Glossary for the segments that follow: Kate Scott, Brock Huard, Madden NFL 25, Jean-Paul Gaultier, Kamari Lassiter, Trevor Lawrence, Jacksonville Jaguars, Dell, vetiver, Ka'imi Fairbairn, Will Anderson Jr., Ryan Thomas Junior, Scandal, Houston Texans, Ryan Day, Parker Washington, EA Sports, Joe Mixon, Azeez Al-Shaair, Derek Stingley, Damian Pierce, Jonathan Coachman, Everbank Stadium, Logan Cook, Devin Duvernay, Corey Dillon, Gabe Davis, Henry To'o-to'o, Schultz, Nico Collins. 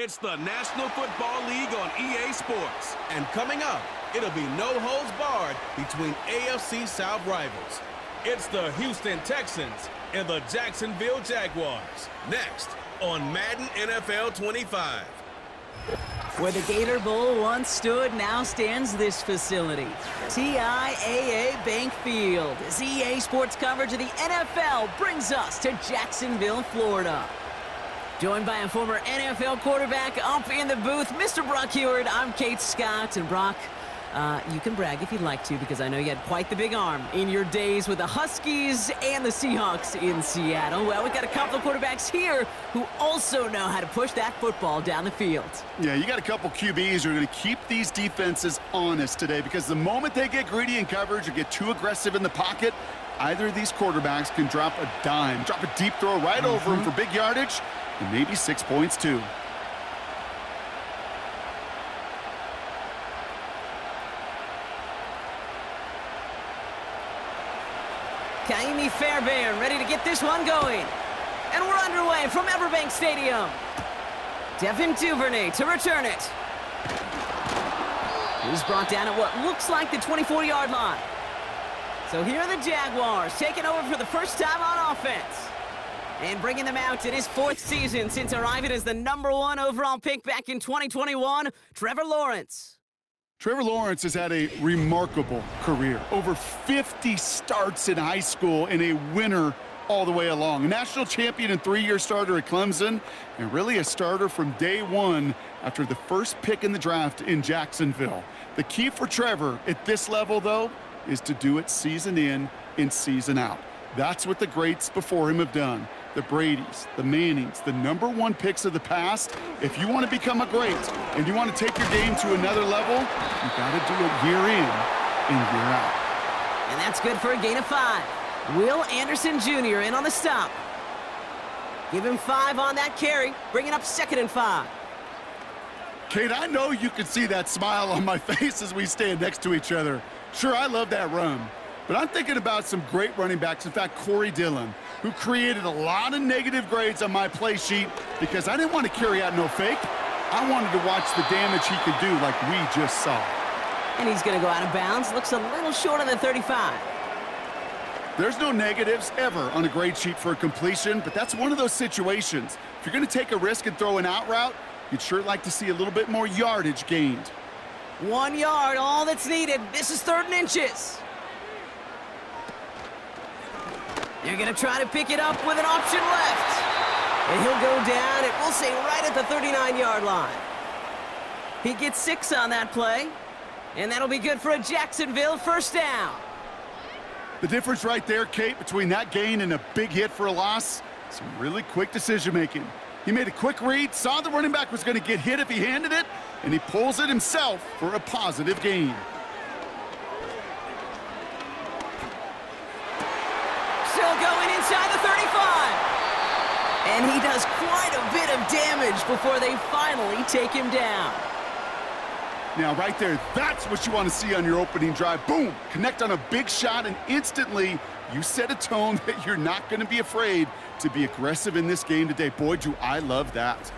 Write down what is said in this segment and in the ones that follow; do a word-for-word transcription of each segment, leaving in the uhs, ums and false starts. It's the National Football League on E A Sports. And coming up, it'll be no holds barred between A F C South rivals. It's the Houston Texans and the Jacksonville Jaguars. Next on Madden N F L twenty-five. Where the Gator Bowl once stood, now stands this facility. T I A A Bank Field. As E A Sports coverage of the N F L brings us to Jacksonville, Florida. Joined by a former N F L quarterback up in the booth, Mister Brock Huard. I'm Kate Scott. And Brock, uh, you can brag if you'd like to, because I know you had quite the big arm in your days with the Huskies and the Seahawks in Seattle. Well, we've got a couple of quarterbacks here who also know how to push that football down the field. Yeah, you got a couple Q Bs who are going to keep these defenses honest today, because the moment they get greedy in coverage or get too aggressive in the pocket, either of these quarterbacks can drop a dime, drop a deep throw right mm-hmm. over him for big yardage, and maybe six points too. Ka'imi Fairbairn ready to get this one going. And we're underway from Everbank Stadium. Devin Duvernay to return it. He's brought down at what looks like the twenty-four yard line. So here are the Jaguars taking over for the first time on offense. And bringing them out in his fourth season since arriving as the number one overall pick back in twenty twenty-one, Trevor Lawrence. Trevor Lawrence has had a remarkable career. Over fifty starts in high school and a winner all the way along. A national champion and three-year starter at Clemson, and really a starter from day one after the first pick in the draft in Jacksonville. The key for Trevor at this level, though, is to do it season in and season out. That's what the greats before him have done. The Bradys, the Mannings, the number one picks of the past. If you want to become a great and you want to take your game to another level, you got to do it year in and year out. And that's good for a gain of five. Will Anderson Junior in on the stop. Give him five on that carry, bringing up second and five. Kate, I know you can see that smile on my face as we stand next to each other. Sure, I love that run, but I'm thinking about some great running backs. In fact, Corey Dillon, who created a lot of negative grades on my play sheet because I didn't want to carry out no fake. I wanted to watch the damage he could do like we just saw. And he's going to go out of bounds. Looks a little short of the thirty-five. There's no negatives ever on a grade sheet for a completion, but that's one of those situations. If you're going to take a risk and throw an out route, you'd sure like to see a little bit more yardage gained. One yard, all that's needed. This is third and inches. They're going to try to pick it up with an option left. And he'll go down, and we'll say right at the thirty-nine yard line. He gets six on that play, and that'll be good for a Jacksonville first down. The difference right there, Kate, between that gain and a big hit for a loss, some really quick decision-making. He made a quick read, saw the running back was going to get hit if he handed it, and he pulls it himself for a positive gain. Inside the thirty-five. And he does quite a bit of damage before they finally take him down. Now right there, that's what you want to see on your opening drive. Boom, connect on a big shot, and instantly you set a tone that you're not going to be afraid to be aggressive in this game today. Boy, do I love that.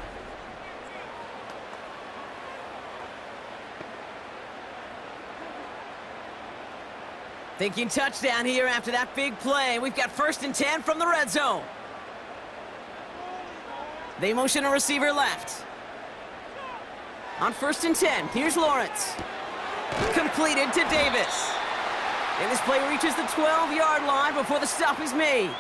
Thinking touchdown here after that big play. We've got first and ten from the red zone. They motion a receiver left. On first and ten, here's Lawrence. Completed to Davis. And this play reaches the twelve yard line before the stop is made.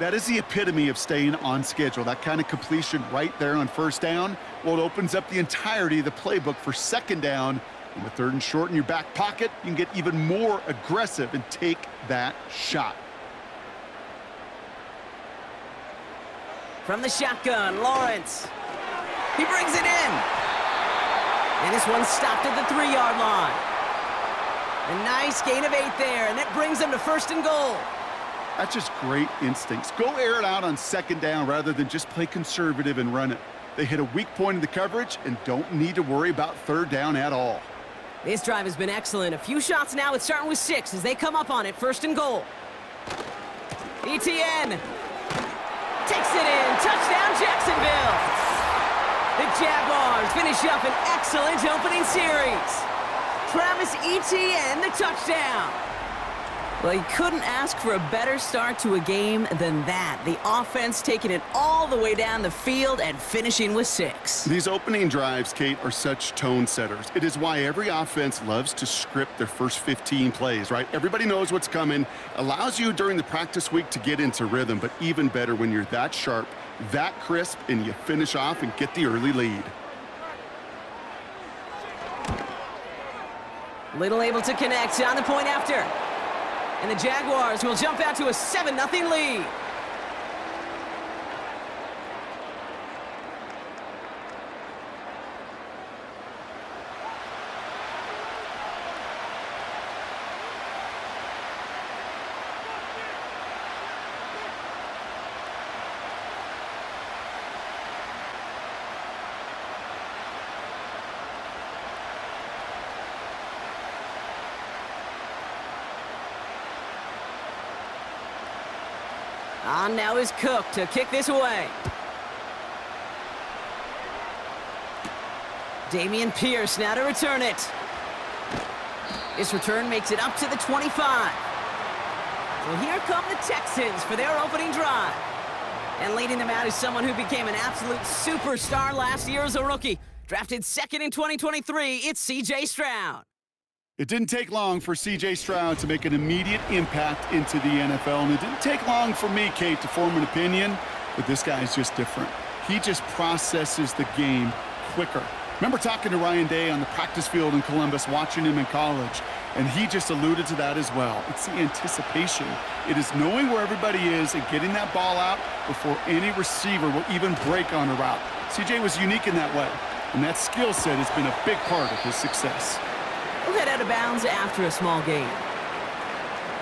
That is the epitome of staying on schedule. That kind of completion right there on first down. Well, it opens up the entirety of the playbook for second down. And with third and short in your back pocket, you can get even more aggressive and take that shot. From the shotgun, Lawrence. He brings it in. And this one stopped at the three yard line. A nice gain of eight there, and that brings them to first and goal. That's just great instincts. Go air it out on second down rather than just play conservative and run it. They hit a weak point in the coverage and don't need to worry about third down at all. This drive has been excellent. A few shots now. It's starting with six as they come up on it. First and goal. Etienne takes it in. Touchdown, Jacksonville. The Jaguars finish up an excellent opening series. Travis Etienne, the touchdown. Well, he couldn't ask for a better start to a game than that. The offense taking it all the way down the field and finishing with six. These opening drives, Kate, are such tone setters. It is why every offense loves to script their first fifteen plays, right? Everybody knows what's coming. Allows you during the practice week to get into rhythm, but even better when you're that sharp, that crisp, and you finish off and get the early lead. Little able to connect on the point after. And the Jaguars will jump out to a seven nothing lead. On now is Cook to kick this away. Damian Pierce now to return it. His return makes it up to the twenty-five. Well, here come the Texans for their opening drive. And leading them out is someone who became an absolute superstar last year as a rookie. Drafted second in twenty twenty-three, it's C J. Stroud. It didn't take long for C J. Stroud to make an immediate impact into the N F L, and it didn't take long for me, Kate, to form an opinion, but this guy is just different. He just processes the game quicker. Remember talking to Ryan Day on the practice field in Columbus, watching him in college, and he just alluded to that as well. It's the anticipation. It is knowing where everybody is and getting that ball out before any receiver will even break on a route. C J was unique in that way, and that skill set has been a big part of his success. We'll head out of bounds after a small game.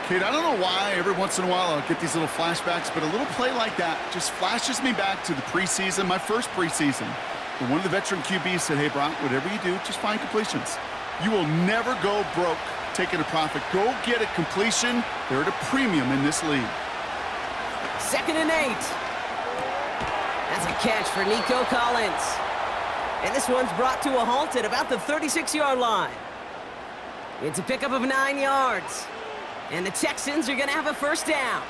Kate, I don't know why every once in a while I'll get these little flashbacks, but a little play like that just flashes me back to the preseason, my first preseason. When one of the veteran Q Bs said, hey, Brock, whatever you do, just find completions. You will never go broke taking a profit. Go get a completion. They're at a premium in this league. Second and eight. That's a catch for Nico Collins. And this one's brought to a halt at about the thirty-six yard line. It's a pickup of nine yards. And the Texans are going to have a first down.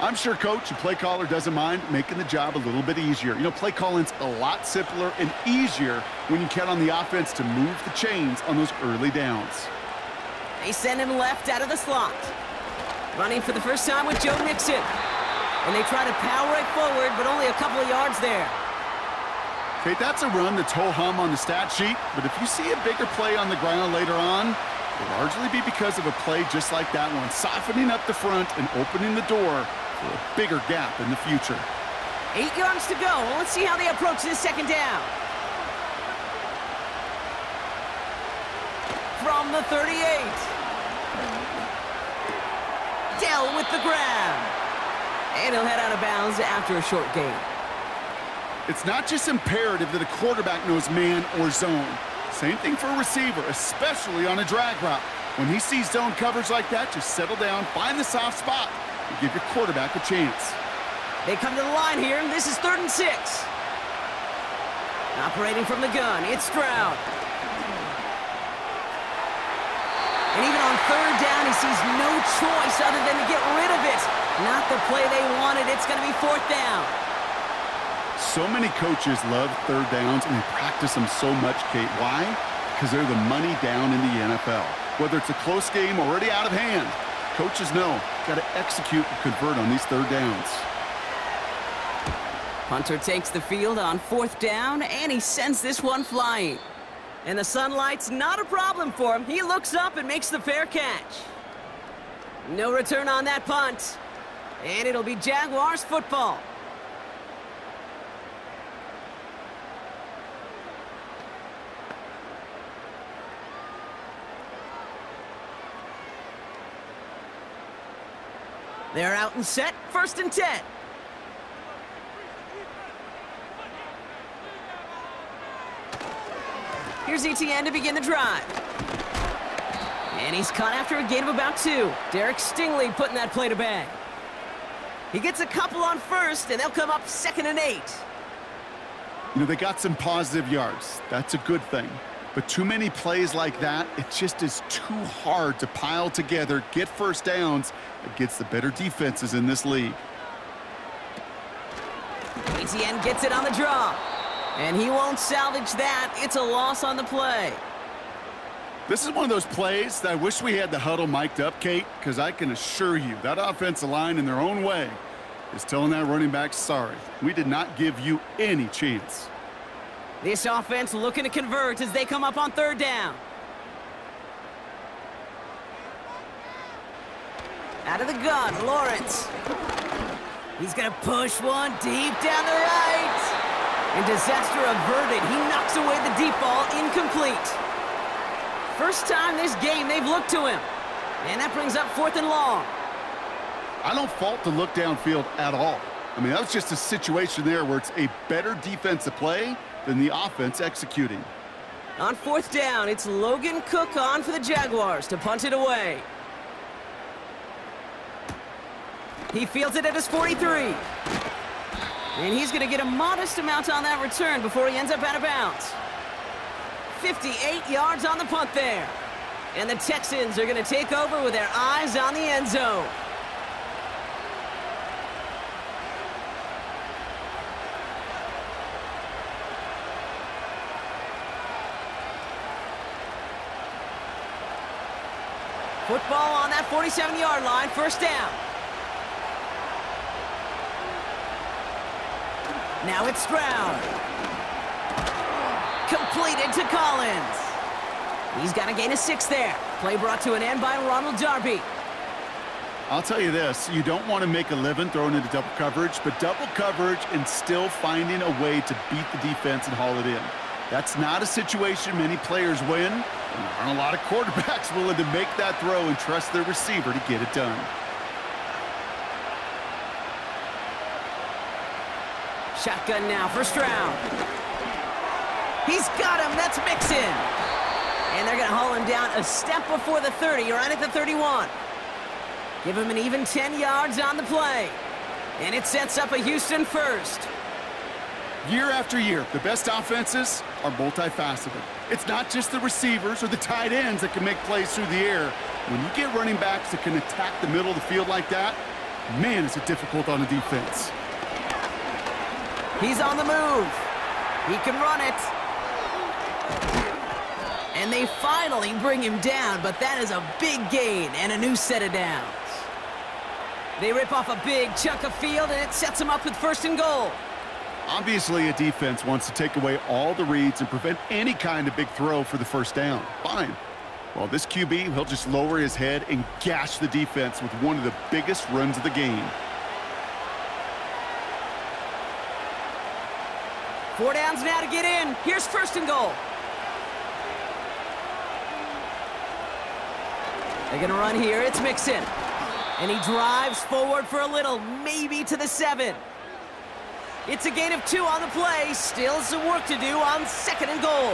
I'm sure coach and play caller doesn't mind making the job a little bit easier. You know, play calling's a lot simpler and easier when you count on the offense to move the chains on those early downs. They send him left out of the slot. Running for the first time with Joe Mixon. And they try to power it forward, but only a couple of yards there. Kate, that's a run that's ho-hum on the stat sheet, but if you see a bigger play on the ground later on, it'll largely be because of a play just like that one, softening up the front and opening the door for a bigger gap in the future. Eight yards to go. Well, let's see how they approach this second down. From the thirty-eight. Dell with the grab. And he'll head out of bounds after a short game. It's not just imperative that a quarterback knows man or zone. Same thing for a receiver, especially on a drag route. When he sees zone coverage like that, just settle down, find the soft spot, and give your quarterback a chance. They come to the line here, and this is third and six. Operating from the gun, it's Stroud. And even on third down, he sees no choice other than to get rid of it. Not the play they wanted. It's going to be fourth down. So many coaches love third downs, and they practice them so much, Kate. Why? Because they're the money down in the N F L. Whether it's a close game or already out of hand, coaches know, got to execute and convert on these third downs. Hunter takes the field on fourth down, and he sends this one flying. And the sunlight's not a problem for him. He looks up and makes the fair catch. No return on that punt. And it'll be Jaguars football. They're out and set, first and ten. Here's Etienne to begin the drive. And he's caught after a gain of about two. Derek Stingley putting that play to bed. He gets a couple on first, and they'll come up second and eight. You know, they got some positive yards. That's a good thing. But too many plays like that, it just is too hard to pile together, get first downs against the better defenses in this league. Etienne gets it on the draw, and he won't salvage that. It's a loss on the play. This is one of those plays that I wish we had the huddle mic'd up, Kate, because I can assure you that offensive line in their own way is telling that running back, sorry, we did not give you any chance. This offense looking to convert as they come up on third down. Out of the gun, Lawrence. He's going to push one deep down the right. And disaster averted. He knocks away the deep ball, incomplete. First time this game they've looked to him. And that brings up fourth and long. I don't fault the look downfield at all. I mean, that was just a situation there where it's a better defensive play than the offense executing. On fourth down, it's Logan Cook on for the Jaguars to punt it away. He fields it at his forty-three. And he's going to get a modest amount on that return before he ends up out of bounds. fifty-eight yards on the punt there. And the Texans are going to take over with their eyes on the end zone. Football on that forty-seven-yard line, first down. Now it's Brown. Completed to Collins. He's got a gain of six there. Play brought to an end by Ronald Darby. I'll tell you this, you don't want to make a living throwing into double coverage, but double coverage and still finding a way to beat the defense and haul it in. That's not a situation many players win. And a lot of quarterbacks willing to make that throw and trust their receiver to get it done. Shotgun now for Stroud. He's got him. That's Mixon. And they're going to haul him down a step before the thirty. You're right at the thirty-one. Give him an even ten yards on the play. And it sets up a Houston first. Year after year, the best offenses are multifaceted. It's not just the receivers or the tight ends that can make plays through the air. When you get running backs that can attack the middle of the field like that, man, is it difficult on the defense. He's on the move. He can run it. And they finally bring him down, but that is a big gain and a new set of downs. They rip off a big chunk of field, and it sets him up with first and goal. Obviously, a defense wants to take away all the reads and prevent any kind of big throw for the first down. Fine. Well, this Q B, he'll just lower his head and gash the defense with one of the biggest runs of the game. Four downs now to get in. Here's first and goal. They're going to run here. It's Mixon. And he drives forward for a little, maybe to the seven. It's a gain of two on the play. Still some work to do on second and goal.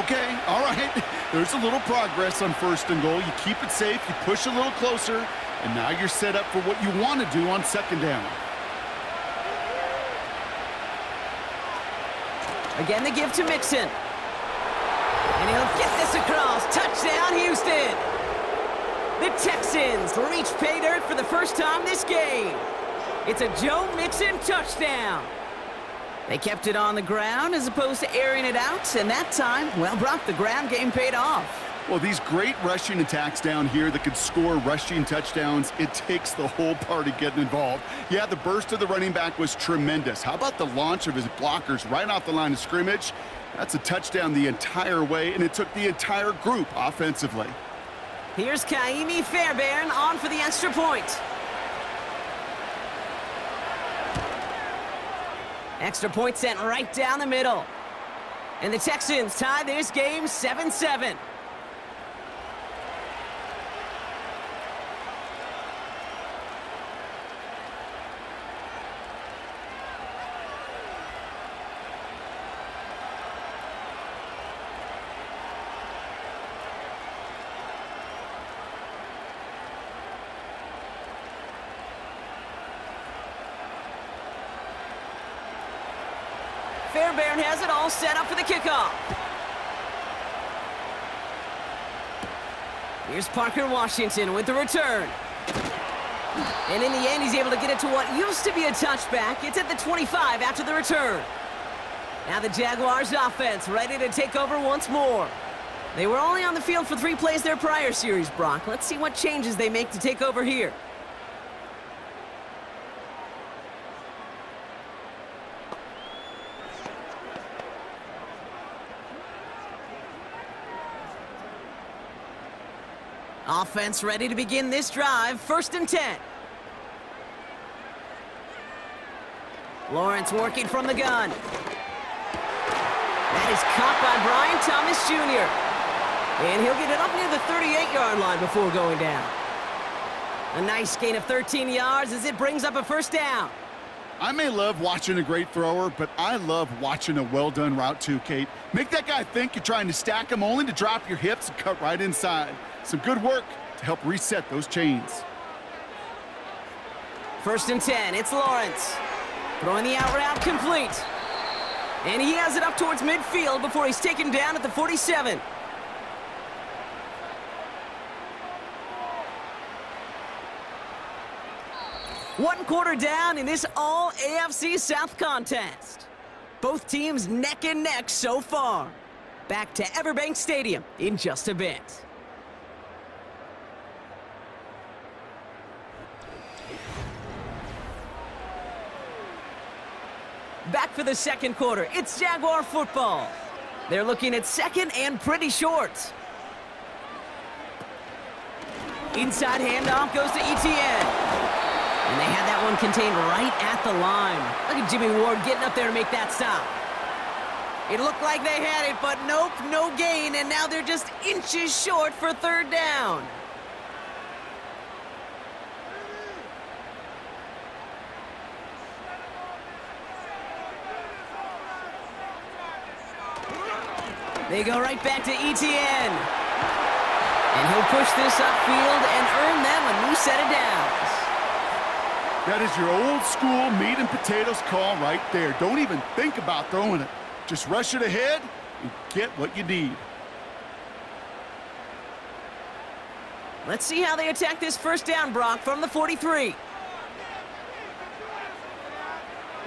Okay, all right. There's a little progress on first and goal. You keep it safe, you push a little closer, and now you're set up for what you want to do on second down. Again, the give to Mixon. And he'll get this across. Touchdown, Houston. The Texans reach pay dirt for the first time this game. It's a Joe Mixon touchdown. They kept it on the ground as opposed to airing it out, and that time, well, Brock, the ground game paid off. Well, these great rushing attacks down here that could score rushing touchdowns, it takes the whole party getting involved. Yeah, the burst of the running back was tremendous. How about the launch of his blockers right off the line of scrimmage? That's a touchdown the entire way, and it took the entire group offensively. Here's Ka'imi Fairbairn on for the extra point. Extra point sent right down the middle. And the Texans tie this game seven seven. Fairbairn has it all set up for the kickoff. Here's Parker Washington with the return. And in the end, he's able to get it to what used to be a touchback. It's at the twenty-five after the return. Now the Jaguars offense ready to take over once more. They were only on the field for three plays their prior series, Brock. Let's see what changes they make to take over here. Offense ready to begin this drive, first and ten. Lawrence working from the gun. That is caught by Brian Thomas Junior And he'll get it up near the thirty-eight yard line before going down. A nice gain of thirteen yards as it brings up a first down. I may love watching a great thrower, but I love watching a well-done route too, Kate. Make that guy think you're trying to stack him only to drop your hips and cut right inside. Some good work to help reset those chains. First and ten, it's Lawrence. Throwing the out route complete. And he has it up towards midfield before he's taken down at the forty-seven. One quarter down in this all-A F C South contest. Both teams neck and neck so far. Back to Everbank Stadium in just a bit. Back for the second quarter. It's Jaguar football. They're looking at second and pretty short. Inside handoff goes to Etienne. And they had that one contained right at the line. Look at Jimmy Ward getting up there to make that stop. It looked like they had it, but nope, no gain. And now they're just inches short for third down. They go right back to Etienne. And he'll push this upfield and earn them a new set of downs. That is your old school meat and potatoes call right there. Don't even think about throwing it. Just rush it ahead and get what you need. Let's see how they attack this first down, Brock, from the forty-three.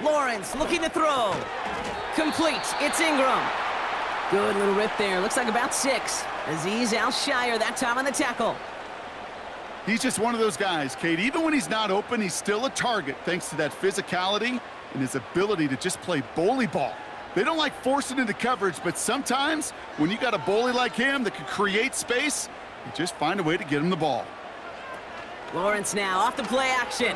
Lawrence looking to throw. Complete. It's Ingram. Good little rip there. Looks like about six. Azeez Al-Shaair that time on the tackle. He's just one of those guys, Kate. Even when he's not open, he's still a target thanks to that physicality and his ability to just play bully ball. They don't like forcing into coverage, but sometimes when you got a bully like him that can create space, you just find a way to get him the ball. Lawrence now off the play action.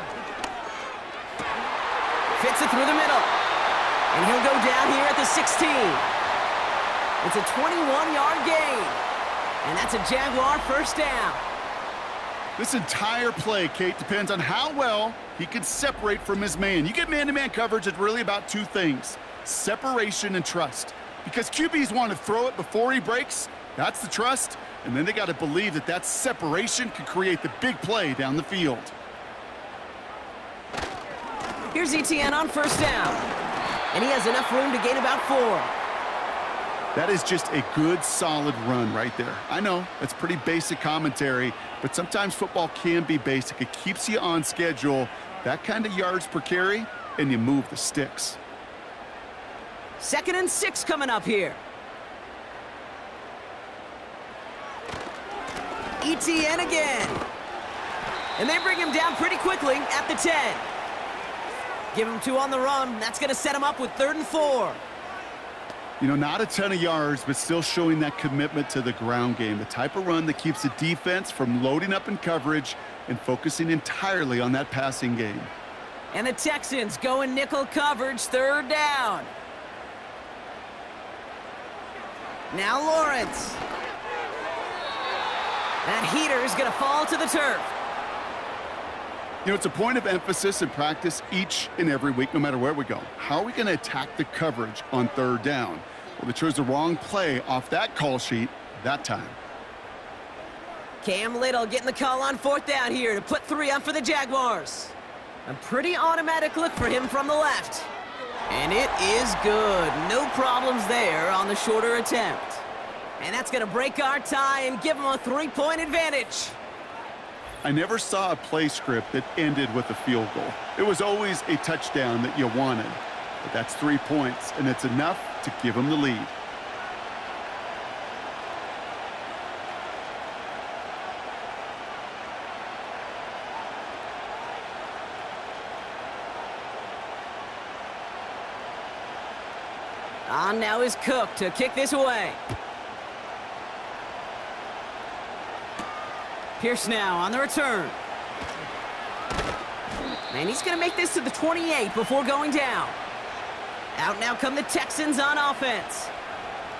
Fits it through the middle. And he'll go down here at the sixteen. It's a twenty-one yard gain, and that's a Jaguar first down. This entire play, Kate, depends on how well he can separate from his man. You get man-to-man coverage at really about two things, separation and trust. Because Q Bs want to throw it before he breaks, that's the trust, and then they got to believe that that separation can create the big play down the field. Here's Etienne on first down, and he has enough room to gain about four. That is just a good, solid run right there. I know, that's pretty basic commentary, but sometimes football can be basic. It keeps you on schedule. That kind of yards per carry, and you move the sticks. Second and six coming up here. Etienne again. And they bring him down pretty quickly at the ten. Give him two on the run. That's going to set him up with third and four. You know, not a ton of yards, but still showing that commitment to the ground game, the type of run that keeps the defense from loading up in coverage and focusing entirely on that passing game. And the Texans go in nickel coverage, third down. Now Lawrence. That heater is going to fall to the turf. You know, it's a point of emphasis in practice each and every week, no matter where we go. How are we going to attack the coverage on third down? Well, they chose the wrong play off that call sheet that time. Cam Little getting the call on fourth down here to put three up for the Jaguars. A pretty automatic look for him from the left. And it is good. No problems there on the shorter attempt. And that's going to break our tie and give them a three-point advantage. I never saw a play script that ended with a field goal. It was always a touchdown that you wanted. But that's three points, and it's enough to give them the lead. On now is Cook to kick this away. Pierce now on the return. And he's going to make this to the twenty-eight before going down. Out now come the Texans on offense.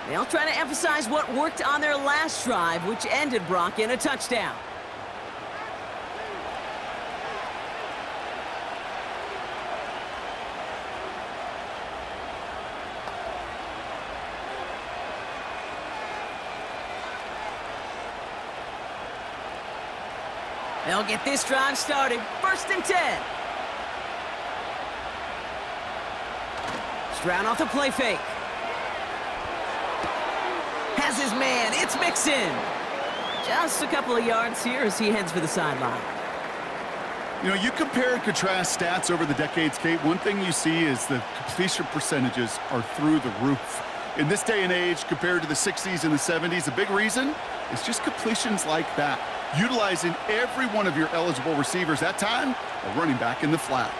They all try to emphasize what worked on their last drive, which ended Brock in a touchdown. They'll get this drive started. First and ten. Stroud off the play fake. Has his man. It's Mixon. Just a couple of yards here as he heads for the sideline. You know, you compare and contrast stats over the decades, Kate. One thing you see is the completion percentages are through the roof. In this day and age, compared to the sixties and the seventies, a big reason is just completions like that. Utilizing every one of your eligible receivers that time, a running back in the flat.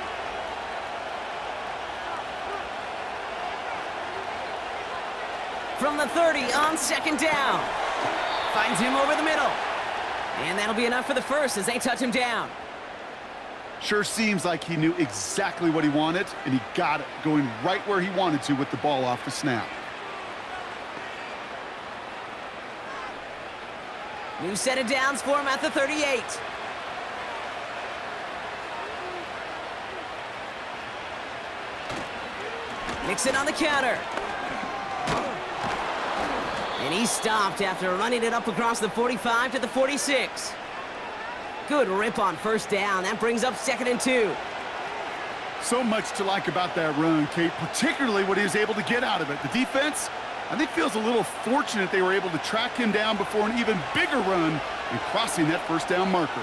From the thirty on second down. Finds him over the middle. And that'll be enough for the first as they touch him down. Sure seems like he knew exactly what he wanted, and he got it, going right where he wanted to with the ball off the snap. New set of downs for him at the thirty-eight. Mixon on the counter. And he stopped after running it up across the forty-five to the forty-six. Good rip on first down. That brings up second and two. So much to like about that run, Kate, particularly what he was able to get out of it. The defense, I think, feels a little fortunate they were able to track him down before an even bigger run and crossing that first down marker.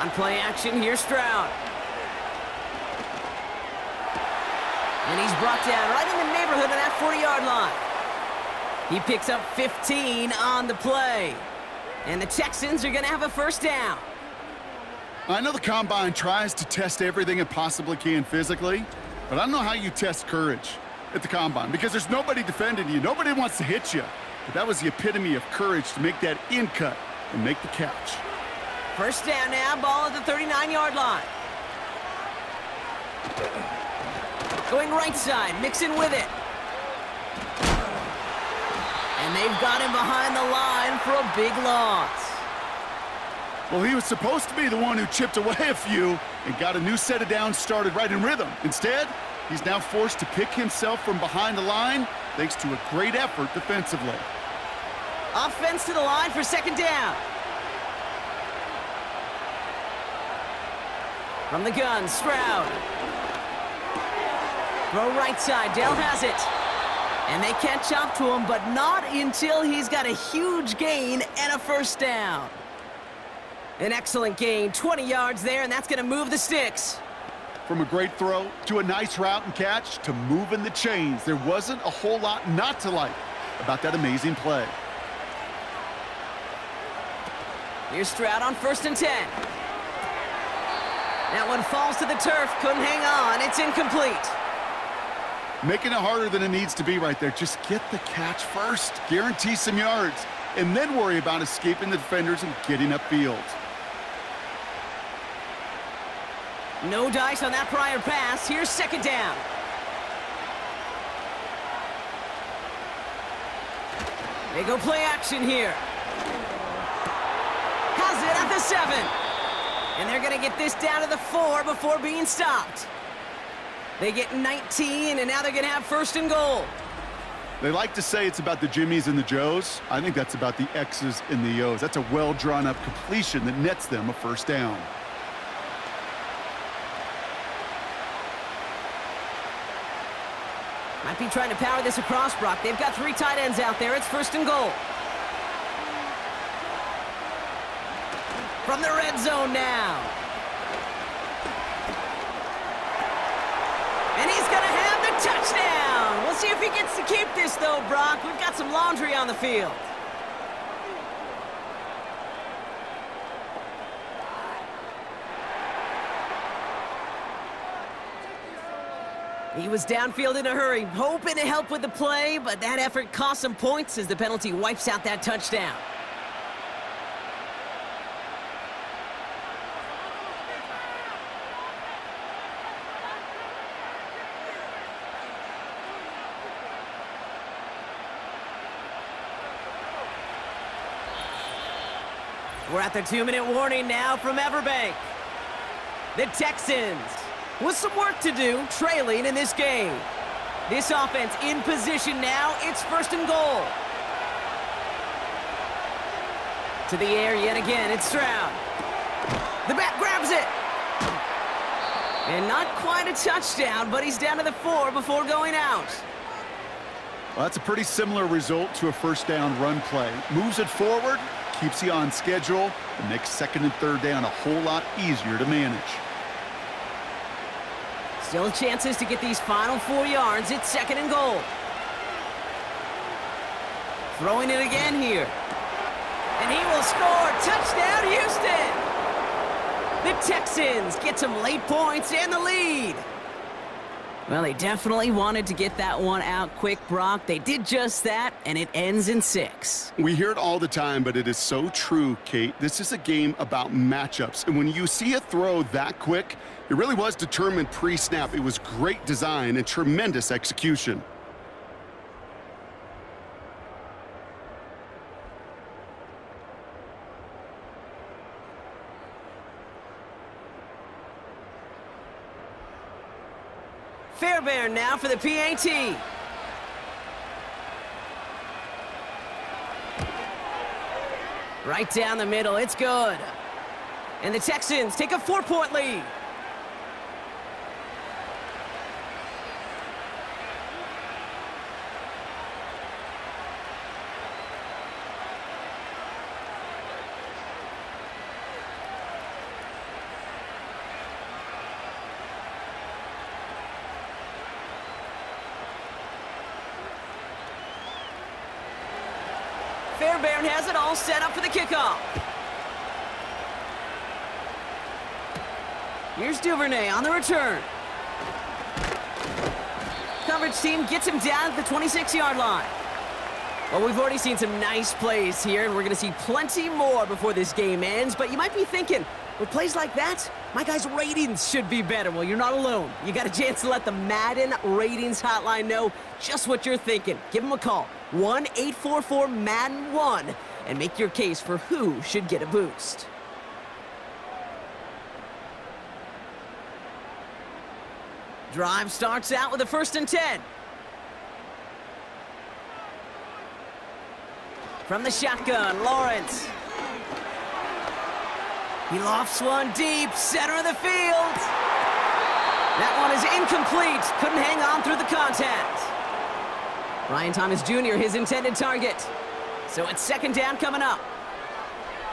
On play action, here's Stroud. And he's brought down right in the neighborhood of that forty-yard line. He picks up fifteen on the play. And the Texans are going to have a first down. I know the Combine tries to test everything it possibly can physically, but I don't know how you test courage at the Combine, because there's nobody defending you. Nobody wants to hit you. But that was the epitome of courage to make that in cut and make the catch. First down now, ball at the thirty-nine-yard line. Going right side, Mixon with it. And they've got him behind the line for a big loss. Well, he was supposed to be the one who chipped away a few and got a new set of downs started right in rhythm. Instead, he's now forced to pick himself from behind the line thanks to a great effort defensively. Offense to the line for second down. From the gun, Stroud. Throw right side, Dell has it. And they can't chop to him, but not until he's got a huge gain and a first down. An excellent gain, twenty yards there, and that's going to move the sticks. From a great throw to a nice route and catch to moving the chains, there wasn't a whole lot not to like about that amazing play. Here's Stroud on first and ten. That one falls to the turf, couldn't hang on, it's incomplete. Making it harder than it needs to be right there. Just get the catch first, guarantee some yards, and then worry about escaping the defenders and getting upfield. No dice on that prior pass. Here's second down. They go play action here. Has it at the seven. And they're going to get this down to the four before being stopped. They get nineteen, and now they're going to have first and goal. They like to say it's about the Jimmies and the Joes. I think that's about the X's and the O's. That's a well-drawn-up completion that nets them a first down. Might be trying to power this across, Brock. They've got three tight ends out there. It's first and goal. From the red zone now. And he's going to have the touchdown. We'll see if he gets to keep this, though, Brock. We've got some laundry on the field. He was downfield in a hurry, hoping to help with the play, but that effort cost some points as the penalty wipes out that touchdown. We're at the two-minute warning now from Everbank. The Texans, with some work to do, trailing in this game. This offense in position now. It's first and goal. To the air yet again. It's Stroud. The back grabs it. And not quite a touchdown, but he's down to the four before going out. Well, that's a pretty similar result to a first down run play. Moves it forward, keeps you on schedule, and makes second and third down a whole lot easier to manage. Still chances to get these final four yards. It's second and goal. Throwing it again here. And he will score. Touchdown, Houston. The Texans get some late points and the lead. Well, they definitely wanted to get that one out quick, Brock. They did just that, and it ends in six. We hear it all the time, but it is so true, Kate. This is a game about matchups, and when you see a throw that quick, it really was determined pre-snap. It was great design and tremendous execution. Fairbairn now for the P A T. Right down the middle, it's good. And the Texans take a four-point lead. Fairbairn has it all set up for the kickoff. Here's Duvernay on the return. Coverage team gets him down at the twenty-six yard line. Well, we've already seen some nice plays here, and we're going to see plenty more before this game ends. But you might be thinking, with plays like that, my guys' ratings should be better. Well, you're not alone. You got a chance to let the Madden ratings hotline know just what you're thinking. Give them a call. one eight four four Madden one and make your case for who should get a boost. Drive starts out with a first and ten. From the shotgun, Lawrence. He lofts one deep, center of the field. That one is incomplete. Couldn't hang on through the contact. Ryan Thomas Junior, his intended target. So it's second down coming up.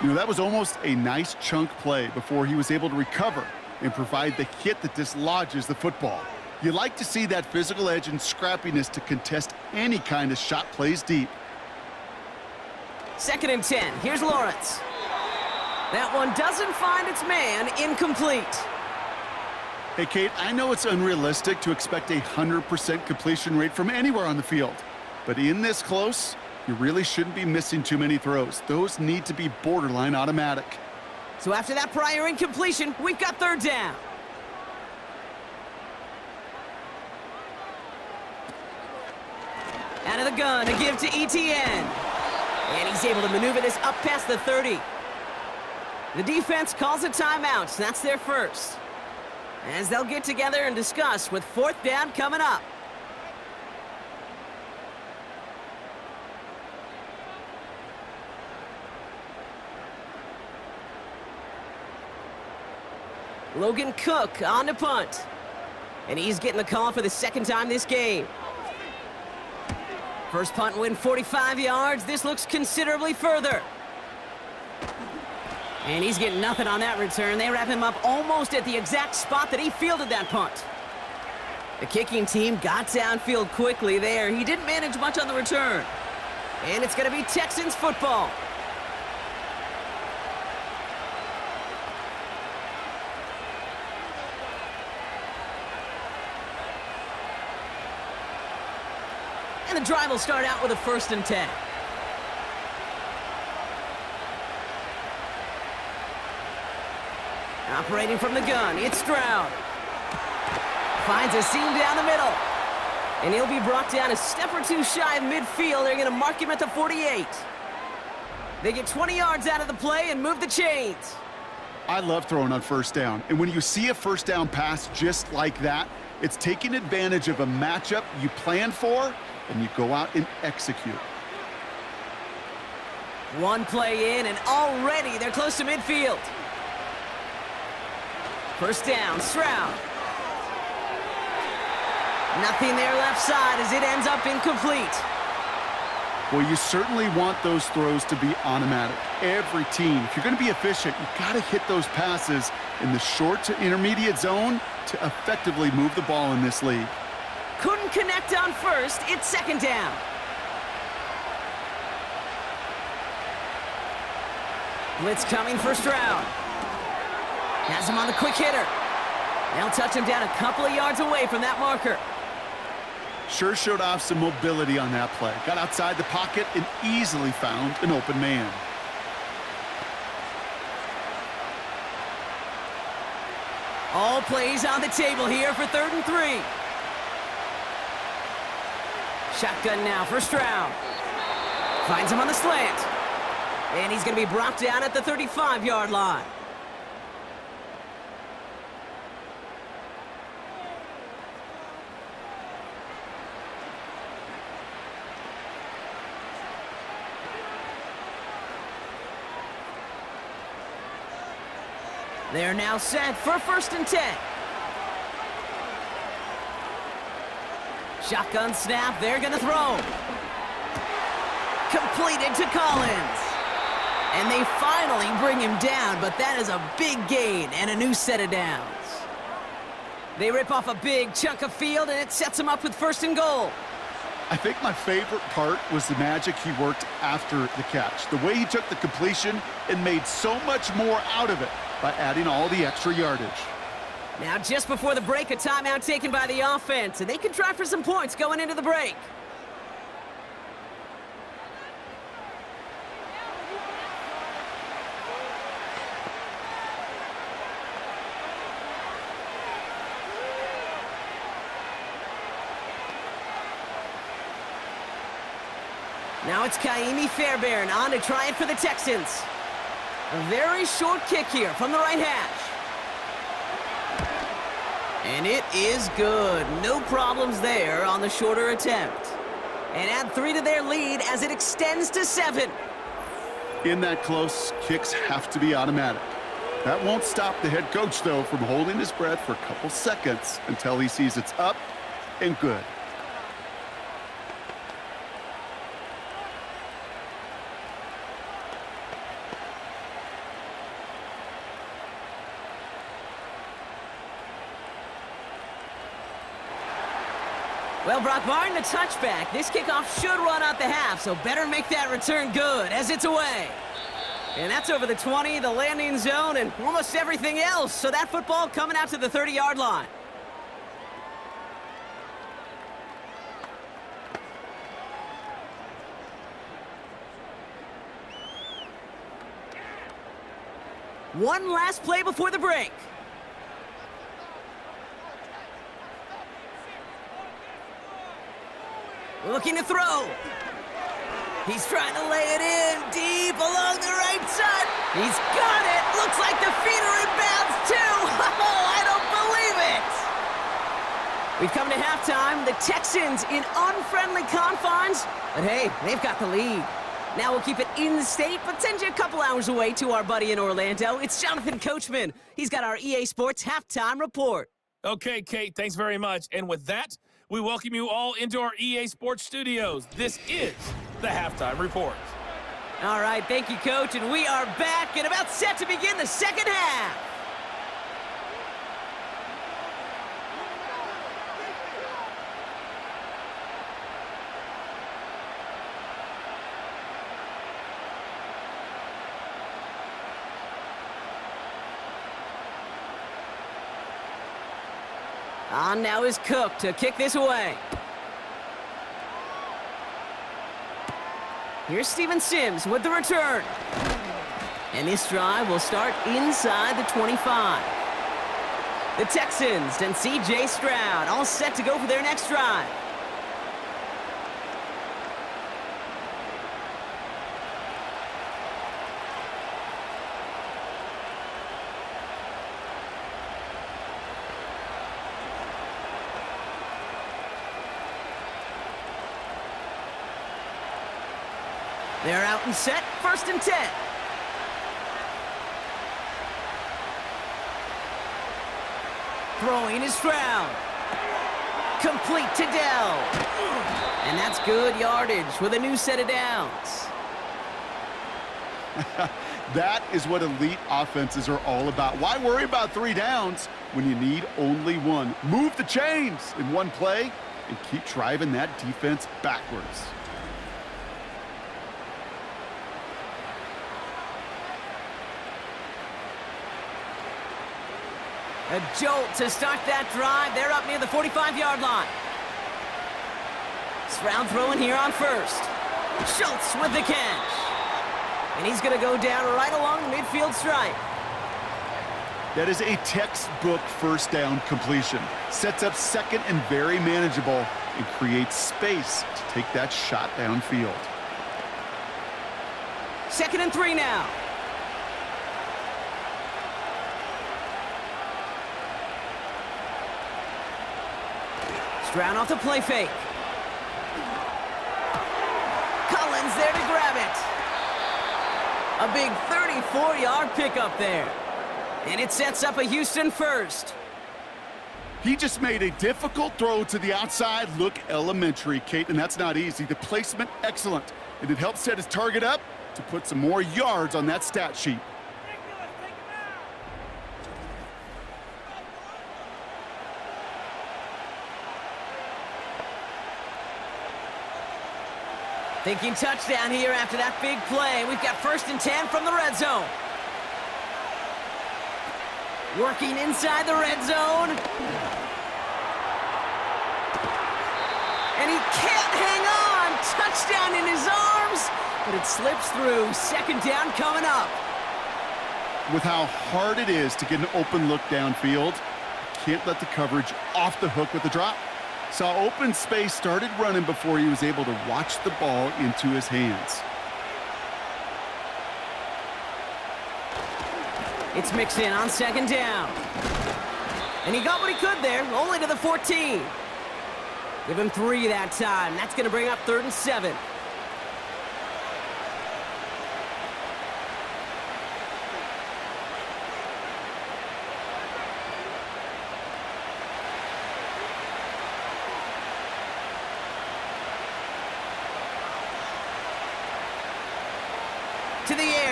You know, that was almost a nice chunk play before he was able to recover and provide the hit that dislodges the football. You like to see that physical edge and scrappiness to contest any kind of shot plays deep. Second and ten. Here's Lawrence. That one doesn't find its man. Incomplete. Hey, Kate, I know it's unrealistic to expect a one hundred percent completion rate from anywhere on the field. But in this close, you really shouldn't be missing too many throws. Those need to be borderline automatic. So after that prior incompletion, we've got third down. Out of the gun to give to Etienne. And he's able to maneuver this up past the thirty. The defense calls a timeout. That's their first, as they'll get together and discuss with fourth down coming up. Logan Cook on to punt. And he's getting the call for the second time this game. First punt win forty-five yards. This looks considerably further. And he's getting nothing on that return. They wrap him up almost at the exact spot that he fielded that punt. The kicking team got downfield quickly there. He didn't manage much on the return. And it's going to be Texans football. And the drive will start out with a first and ten. Operating from the gun, it's Stroud. Finds a seam down the middle. And he'll be brought down a step or two shy of midfield. They're going to mark him at the forty-eight. They get twenty yards out of the play and move the chains. I love throwing on first down. And when you see a first down pass just like that, it's taking advantage of a matchup you planned for, and you go out and execute. One play in, and already they're close to midfield. First down, Stroud. Nothing there left side as it ends up incomplete. Well, you certainly want those throws to be automatic. Every team, if you're going to be efficient, you've got to hit those passes in the short to intermediate zone to effectively move the ball in this league. Couldn't connect on first. It's second down. Blitz coming for Stroud. Has him on the quick hitter. They'll touch him down a couple of yards away from that marker. Sure showed off some mobility on that play. Got outside the pocket and easily found an open man. All plays on the table here for third and three. Shotgun now for Stroud. Finds him on the slant. And he's going to be brought down at the thirty-five yard line. They're now set for first and ten. Shotgun snap, they're going to throw. Completed to Collins. And they finally bring him down, but that is a big gain and a new set of downs. They rip off a big chunk of field, and it sets him up with first and goal. I think my favorite part was the magic he worked after the catch. The way he took the completion and made so much more out of it by adding all the extra yardage. Now just before the break, a timeout taken by the offense, and they can try for some points going into the break. Now it's Ka'imi Fairbairn on to try it for the Texans. A very short kick here from the right hash. And it is good. No problems there on the shorter attempt. And add three to their lead as it extends to seven. In that close, kicks have to be automatic. That won't stop the head coach, though, from holding his breath for a couple seconds until he sees it's up and good. Well, Brock, barring the touchback, this kickoff should run out the half, so better make that return good as it's away. And that's over the twenty, the landing zone, and almost everything else. So that football coming out to the thirty yard line. One last play before the break. Looking to throw. He's trying to lay it in deep along the right side. He's got it. Looks like the feet are in bounds too. Oh, I don't believe it. We've come to halftime. The Texans in unfriendly confines. But hey, they've got the lead. Now we'll keep it in the state, but send you a couple hours away to our buddy in Orlando. It's Jonathan Coachman. He's got our E A Sports halftime report. Okay, Kate, thanks very much. And with that, We welcome you all into our E A Sports studios. This is the Halftime Report. All right, thank you, Coach, and we are back and about set to begin the second half. On now is Cook to kick this away. Here's Steven Sims with the return. And this drive will start inside the twenty-five. The Texans and C J. Stroud all set to go for their next drive. They're out and set, first and ten. Throwing is Stroud. Complete to Dell. And that's good yardage with a new set of downs. That is what elite offenses are all about. Why worry about three downs when you need only one? Move the chains in one play and keep driving that defense backwards. A jolt to start that drive. They're up near the forty-five yard line. Stroud throwing here on first. Schultz with the catch. And he's going to go down right along the midfield stripe. That is a textbook first down completion. Sets up second and very manageable and creates space to take that shot downfield. Second and three now. Brown off the play fake. Collins there to grab it. A big thirty-four yard pickup there. And it sets up a Houston first. He just made a difficult throw to the outside look elementary, Kate, and that's not easy. The placement, excellent. And it helps set his target up to put some more yards on that stat sheet. Thinking touchdown here after that big play. We've got first and ten from the red zone. Working inside the red zone. And he can't hang on. Touchdown in his arms. But it slips through. Second down coming up. With how hard it is to get an open look downfield, can't let the coverage off the hook with the drop. Saw open space, started running before he was able to watch the ball into his hands. It's mixed in on second down. And he got what he could there, only to the fourteen. Give him three that time. That's going to bring up third and seven.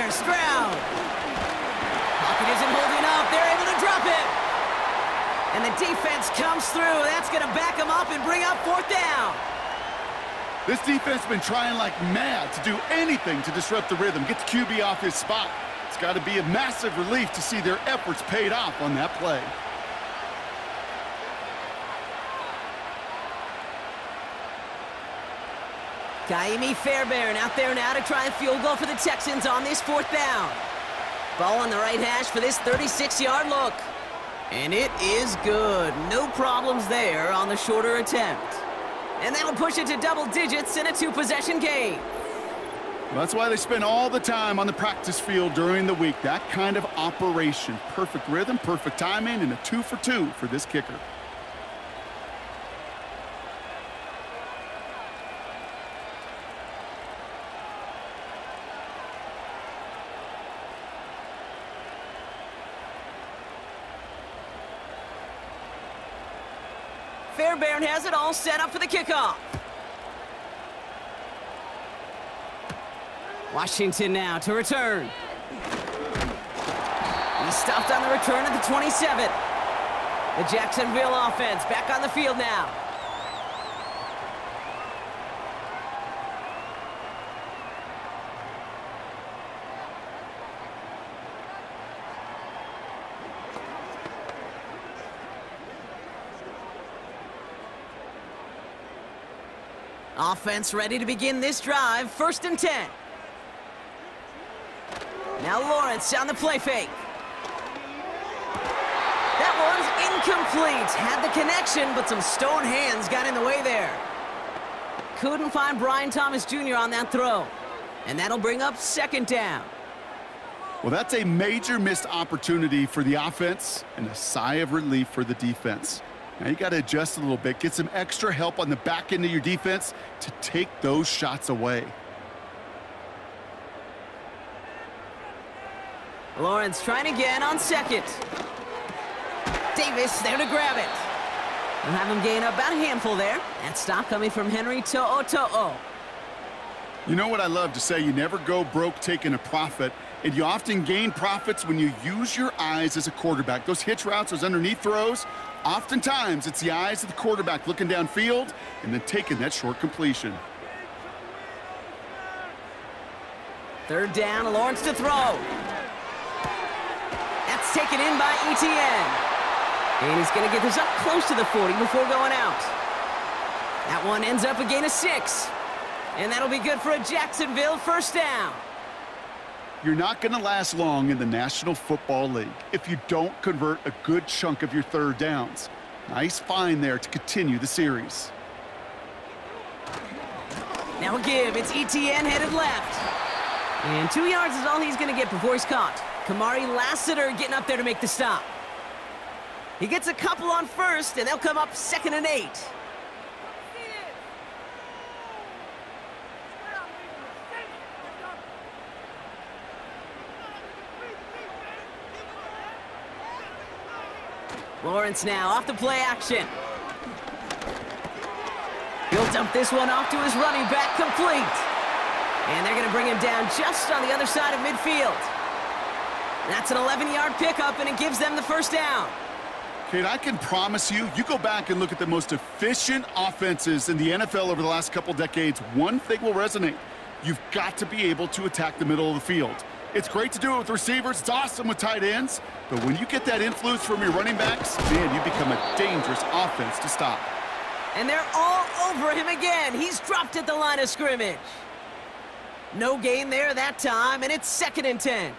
Stroud. Pocket isn't holding up. They're able to drop it. And the defense comes through. That's going to back them up and bring up fourth down. This defense has been trying like mad to do anything to disrupt the rhythm, get the Q B off his spot. It's got to be a massive relief to see their efforts paid off on that play. Ka'imi Fairbairn out there now to try a field goal for the Texans on this fourth down. Ball on the right hash for this thirty-six yard look. And it is good. No problems there on the shorter attempt. And that'll push it to double digits in a two-possession game. Well, that's why they spend all the time on the practice field during the week. That kind of operation. Perfect rhythm, perfect timing, and a two-for-two for this kicker. Fairbairn has it all set up for the kickoff. Washington now to return. He stopped on the return at the twenty-seven. The Jacksonville offense back on the field now. Offense ready to begin this drive, first and ten. Now Lawrence on the play fake. That one's incomplete. Had the connection, but some stone hands got in the way there. Couldn't find Brian Thomas Junior on that throw. And that'll bring up second down. Well, that's a major missed opportunity for the offense and a sigh of relief for the defense. Now you got to adjust a little bit, get some extra help on the back end of your defense to take those shots away. Lawrence trying again on second. Davis there to grab it. We'll have him gain about a handful there. That stop coming from Henry To'o-to'o. You know what I love to say? You never go broke taking a profit, and you often gain profits when you use your eyes as a quarterback. Those hitch routes, those underneath throws, oftentimes it's the eyes of the quarterback looking downfield and then taking that short completion. Third down, Lawrence to throw. That's taken in by Etienne. And he's going to get this up close to the forty before going out. That one ends up a gain of six. And that'll be good for a Jacksonville first down. You're not going to last long in the National Football League if you don't convert a good chunk of your third downs. Nice find there to continue the series. Now a give. It's Etienne headed left. And two yards is all he's going to get before he's caught. Kamari Lassiter getting up there to make the stop. He gets a couple on first, and they'll come up second and eight. Lawrence now off the play action. He'll dump this one off to his running back, complete. And they're going to bring him down just on the other side of midfield. That's an eleven-yard pickup, and it gives them the first down. Kate, I can promise you, you go back and look at the most efficient offenses in the N F L over the last couple decades, one thing will resonate. You've got to be able to attack the middle of the field. It's great to do it with receivers. It's awesome with tight ends. But when you get that influence from your running backs, man, you become a dangerous offense to stop. And they're all over him again. He's dropped at the line of scrimmage. No gain there that time, and it's second and ten.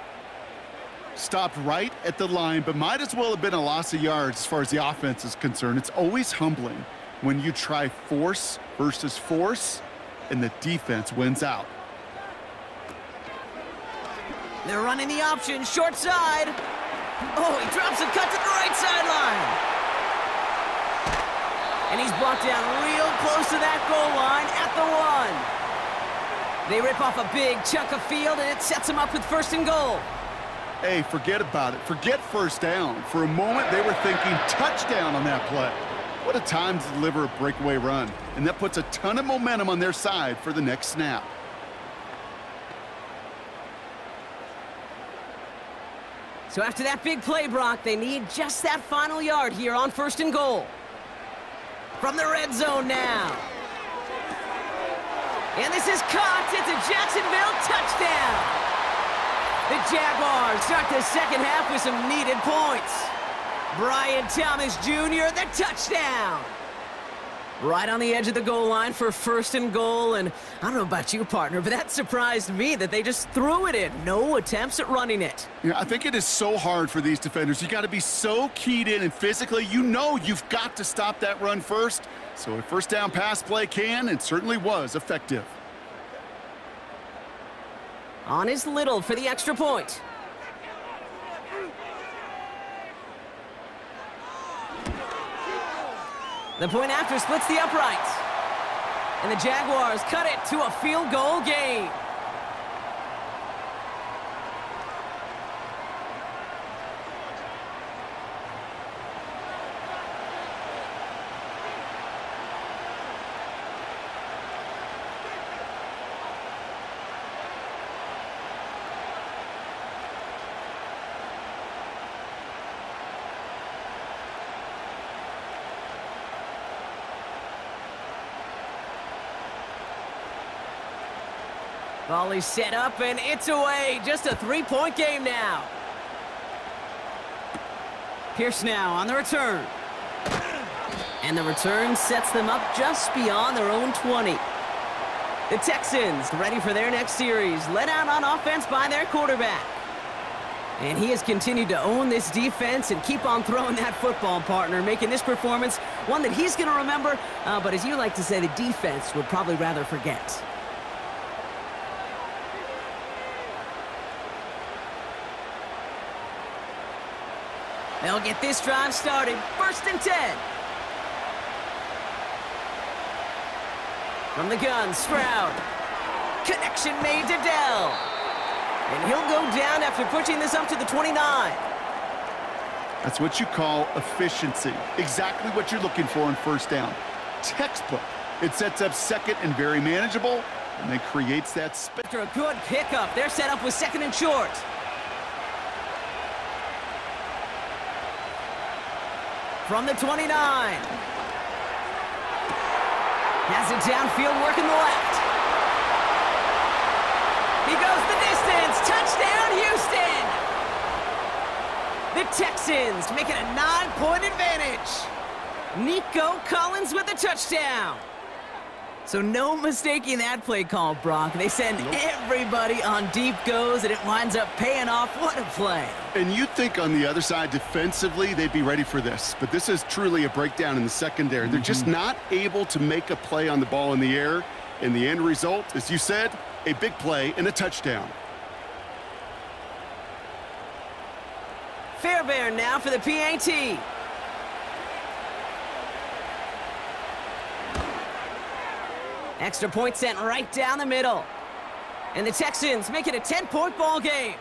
Stopped right at the line, but might as well have been a loss of yards as far as the offense is concerned. It's always humbling when you try force versus force, and the defense wins out. They're running the option, short side. Oh, he drops a cut to the right sideline. And he's brought down real close to that goal line at the one. They rip off a big chunk of field, and it sets him up with first and goal. Hey, forget about it. Forget first down. For a moment, they were thinking touchdown on that play. What a time to deliver a breakaway run. And that puts a ton of momentum on their side for the next snap. So after that big play, Brock, they need just that final yard here on first and goal. From the red zone now. And this is caught. It's a Jacksonville touchdown. The Jaguars start the second half with some needed points. Brian Thomas Junior, the touchdown. Right on the edge of the goal line for first and goal. And I don't know about you, partner, but that surprised me that they just threw it in. No attempts at running it. Yeah, I think it is so hard for these defenders. You got to be so keyed in, and physically, you know you've got to stop that run first. So a first down pass play can and certainly was effective. On is Little for the extra point. The point after splits the uprights. And the Jaguars cut it to a field goal game. Volley set up, and it's away. Just a three-point game now. Pierce now on the return. And the return sets them up just beyond their own twenty. The Texans ready for their next series. Let out on offense by their quarterback. And he has continued to own this defense and keep on throwing that football, partner, making this performance one that he's going to remember. Uh, but as you like to say, the defense would probably rather forget. They'll get this drive started. First and ten. From the gun, Stroud. Connection made to Dell. And he'll go down after pushing this up to the twenty-nine. That's what you call efficiency. Exactly what you're looking for in first down. Textbook. It sets up second and very manageable, and then creates that spin. After a good pickup, they're set up with second and short. From the twenty-nine. Has it downfield, working the left. He goes the distance. Touchdown, Houston! The Texans making a nine-point advantage. Nico Collins with a touchdown. So no mistaking that play call, Brock. They send everybody on deep goes, and it winds up paying off. What a play. And you'd think on the other side defensively they'd be ready for this. But this is truly a breakdown in the secondary. Mm-hmm. They're just not able to make a play on the ball in the air. And the end result, as you said, a big play and a touchdown. Fairbairn now for the P A T. Extra point sent right down the middle. And the Texans make it a ten-point ball game.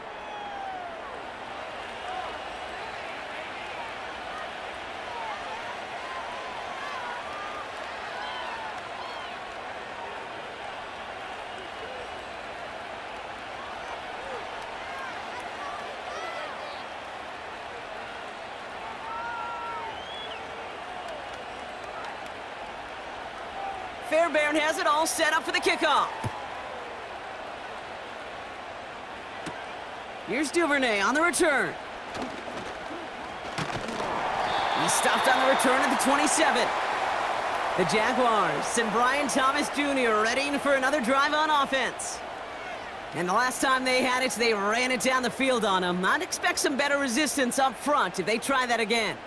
Fairbairn has it all set up for the kickoff. Here's Duvernay on the return. He stopped on the return at the twenty-seven. The Jaguars and Brian Thomas Junior ready for another drive on offense. And the last time they had it, they ran it down the field on him. I'd expect some better resistance up front if they try that again.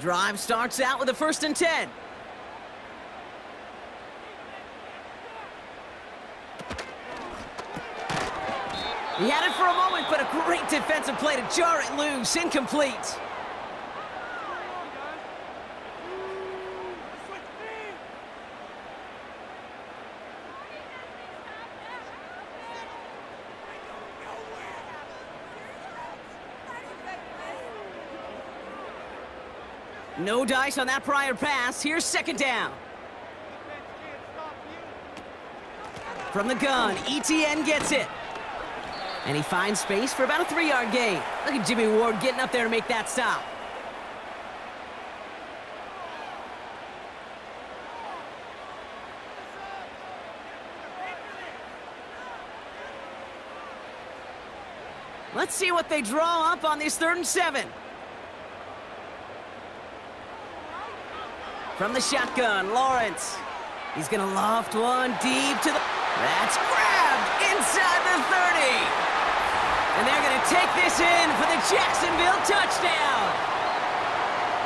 Drive starts out with a first and ten. He had it for a moment, but a great defensive play to jar it loose. Incomplete. No dice on that prior pass. Here's second down. From the gun, Etienne gets it. And he finds space for about a three-yard gain. Look at Jimmy Ward getting up there to make that stop. Let's see what they draw up on this third and seven. From the shotgun, Lawrence. He's gonna loft one deep to the... That's grabbed inside the thirty. And they're gonna take this in for the Jacksonville touchdown.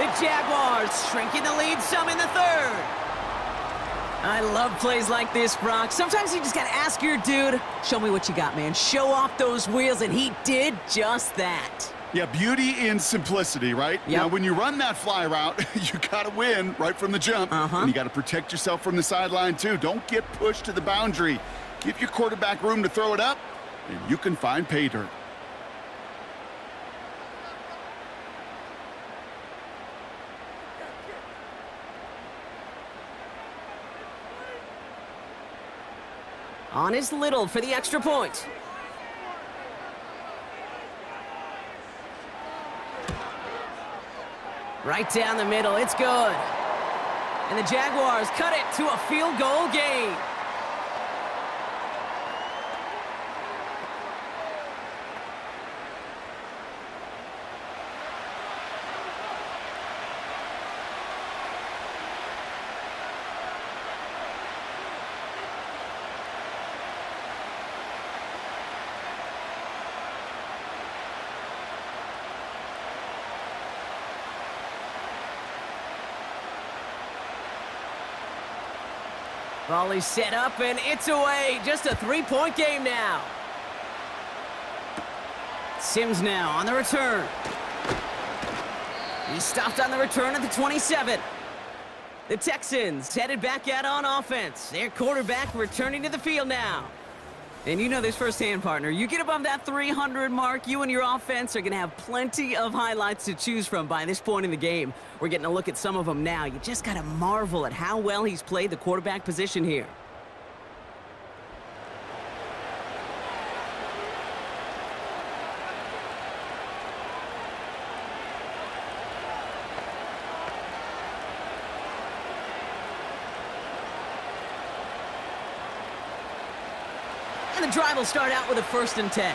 The Jaguars shrinking the lead some in the third. I love plays like this, Brock. Sometimes you just gotta ask your dude, show me what you got, man. Show off those wheels, and he did just that. Yeah, beauty in simplicity, right? Yep. Now, when you run that fly route, you got to win right from the jump. Uh-huh. And you got to protect yourself from the sideline, too. Don't get pushed to the boundary. Give your quarterback room to throw it up, and you can find pay dirt. On his Little for the extra point. Right down the middle. It's good. And the Jaguars cut it to a field goal game. Volley set up, and it's away. Just a three-point game now. Sims now on the return. He stopped on the return at the twenty-seven. The Texans headed back out on offense. Their quarterback returning to the field now. And you know this firsthand, partner. You get above that three hundred mark, you and your offense are going to have plenty of highlights to choose from by this point in the game. We're getting a look at some of them now. You just got to marvel at how well he's played the quarterback position here. The drive will start out with a first and ten.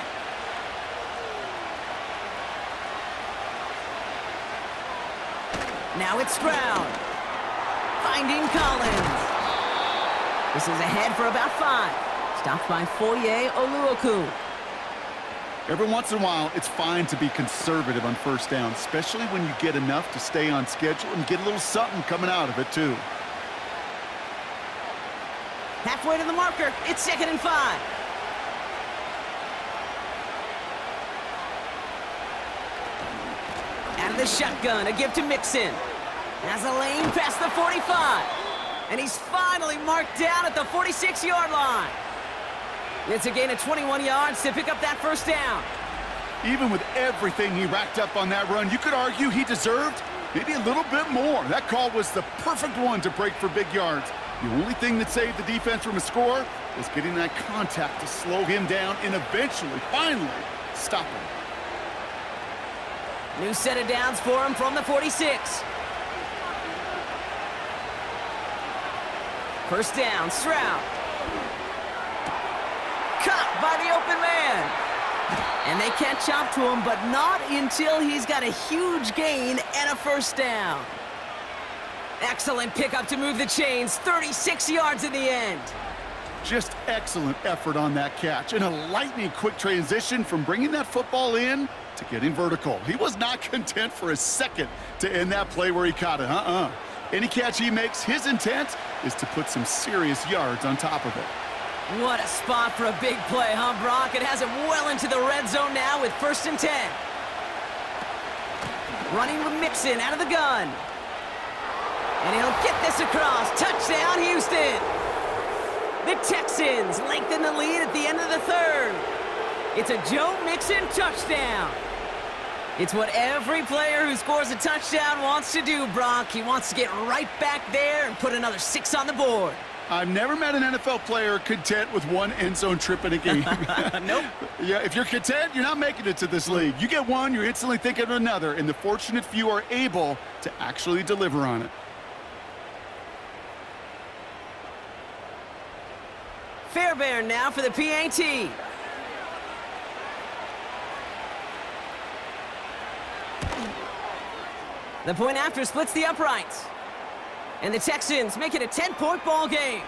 Now it's Stroud. Finding Collins. This is ahead for about five. Stopped by Foye Oluokun. Every once in a while, it's fine to be conservative on first down, especially when you get enough to stay on schedule and get a little something coming out of it, too. Halfway to the marker. It's second and five. The shotgun, a give to Mixon. Has a lane past the forty-five. And he's finally marked down at the forty-six-yard line. It's a gain of twenty-one yards to pick up that first down. Even with everything he racked up on that run, you could argue he deserved maybe a little bit more. That call was the perfect one to break for big yards. The only thing that saved the defense from a score was getting that contact to slow him down and eventually, finally, stop him. New set of downs for him from the forty-six. First down, Stroud. Caught by the open man. And they can't chop to him, but not until he's got a huge gain and a first down. Excellent pickup to move the chains. thirty-six yards in the end. Just excellent effort on that catch. And a lightning quick transition from bringing that football in to getting vertical. He was not content for a second to end that play where he caught it. Uh-uh. Any catch he makes, his intent is to put some serious yards on top of it. What a spot for a big play, huh, Brock? It has him well into the red zone now with first and ten. Running with Mixon out of the gun. And he'll get this across. Touchdown, Houston. The Texans lengthen the lead at the end of the third. It's a Joe Mixon touchdown. It's what every player who scores a touchdown wants to do, Brock. He wants to get right back there and put another six on the board. I've never met an N F L player content with one end zone trip in a game. Nope. Yeah, if you're content, you're not making it to this league. You get one, you're instantly thinking of another, and the fortunate few are able to actually deliver on it. Fairbairn now for the P A T. The point after splits the uprights. And the Texans make it a ten-point ball game.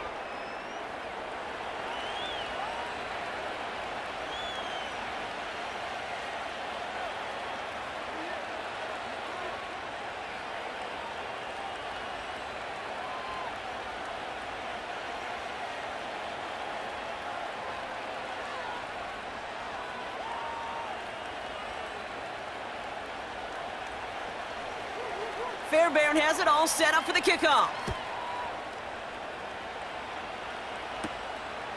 Fairbairn has it all set up for the kickoff.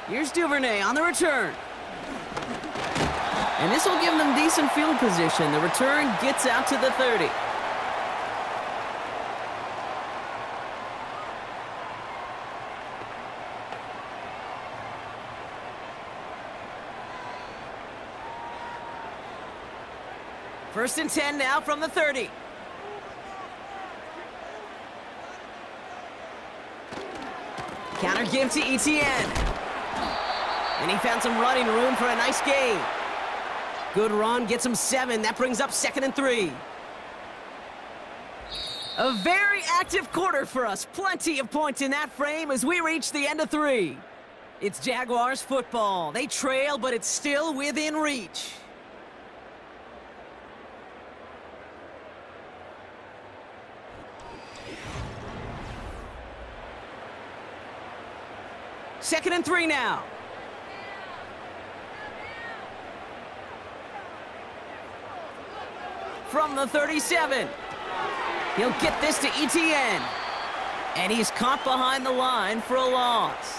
Here's Duvernay on the return. And this will give them decent field position. The return gets out to the thirty. First and ten now from the thirty. give to Etienne. And he found some running room for a nice gain. Good run, gets him seven. That brings up second and three. A very active quarter for us. Plenty of points in that frame as we reach the end of three. It's Jaguars football. They trail, but it's still within reach. Second and three now. From the thirty-seven. He'll get this to Etienne. And he's caught behind the line for a loss.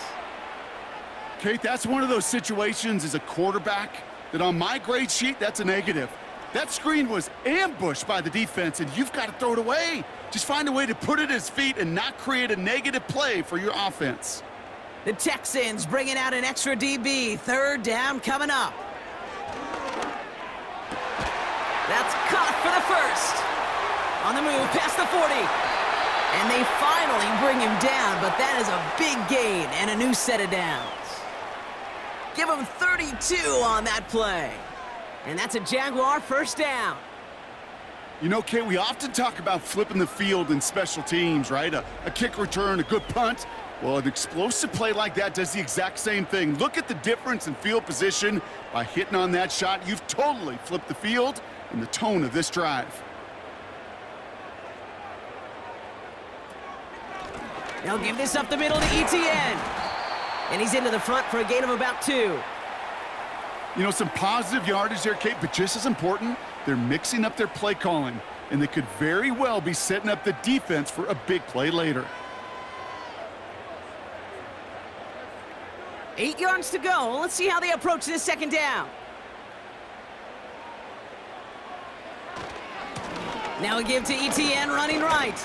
Kate, that's one of those situations as a quarterback that on my grade sheet, that's a negative. That screen was ambushed by the defense, and you've got to throw it away. Just find a way to put it at his feet and not create a negative play for your offense. The Texans bringing out an extra D B. Third down coming up. That's caught for the first. On the move, past the forty. And they finally bring him down, but that is a big gain and a new set of downs. Give him thirty-two on that play. And that's a Jaguar first down. You know, Kate, we often talk about flipping the field in special teams, right? A, a kick return, a good punt. Well, an explosive play like that does the exact same thing. Look at the difference in field position. By hitting on that shot, you've totally flipped the field and the tone of this drive. They'll give this up the middle to Etienne. And he's into the front for a gain of about two. You know, some positive yardage there, Kate, but just as important, they're mixing up their play calling, and they could very well be setting up the defense for a big play later. Eight yards to go. Let's see how they approach this second down. Now a give to Etienne running right.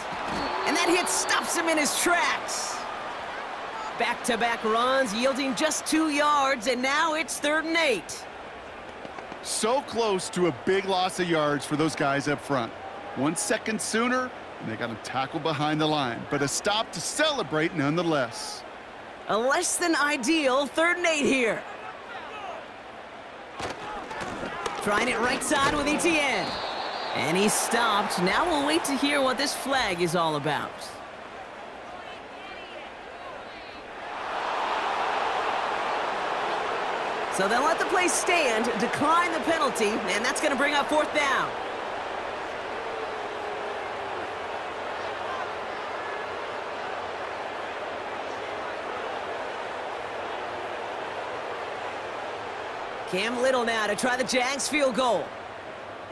And that hit stops him in his tracks. Back-to-back runs yielding just two yards, and now it's third and eight. So close to a big loss of yards for those guys up front. One second sooner, and they got him tackled behind the line. But a stop to celebrate nonetheless. A less than ideal third and eight here. Trying it right side with Etienne. And he's stopped. Now we'll wait to hear what this flag is all about. So they'll let the play stand, decline the penalty, and that's going to bring up fourth down. Cam Little now to try the Jags field goal.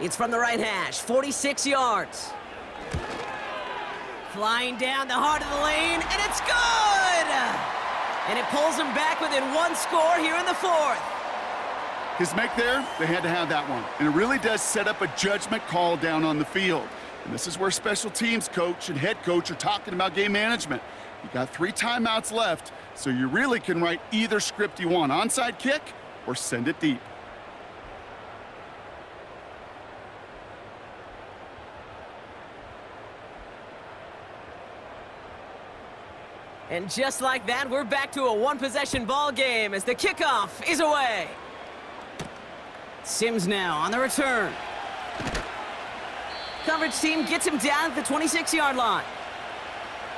It's from the right hash, forty-six yards. Flying down the heart of the lane, and it's good! And it pulls him back within one score here in the fourth. His make there, they had to have that one. And it really does set up a judgment call down on the field. And this is where special teams coach and head coach are talking about game management. You got three timeouts left, so you really can write either script you want. Onside kick, or send it deep. And just like that, we're back to a one-possession ball game as the kickoff is away. Sims now on the return. Coverage team gets him down at the twenty-six yard line.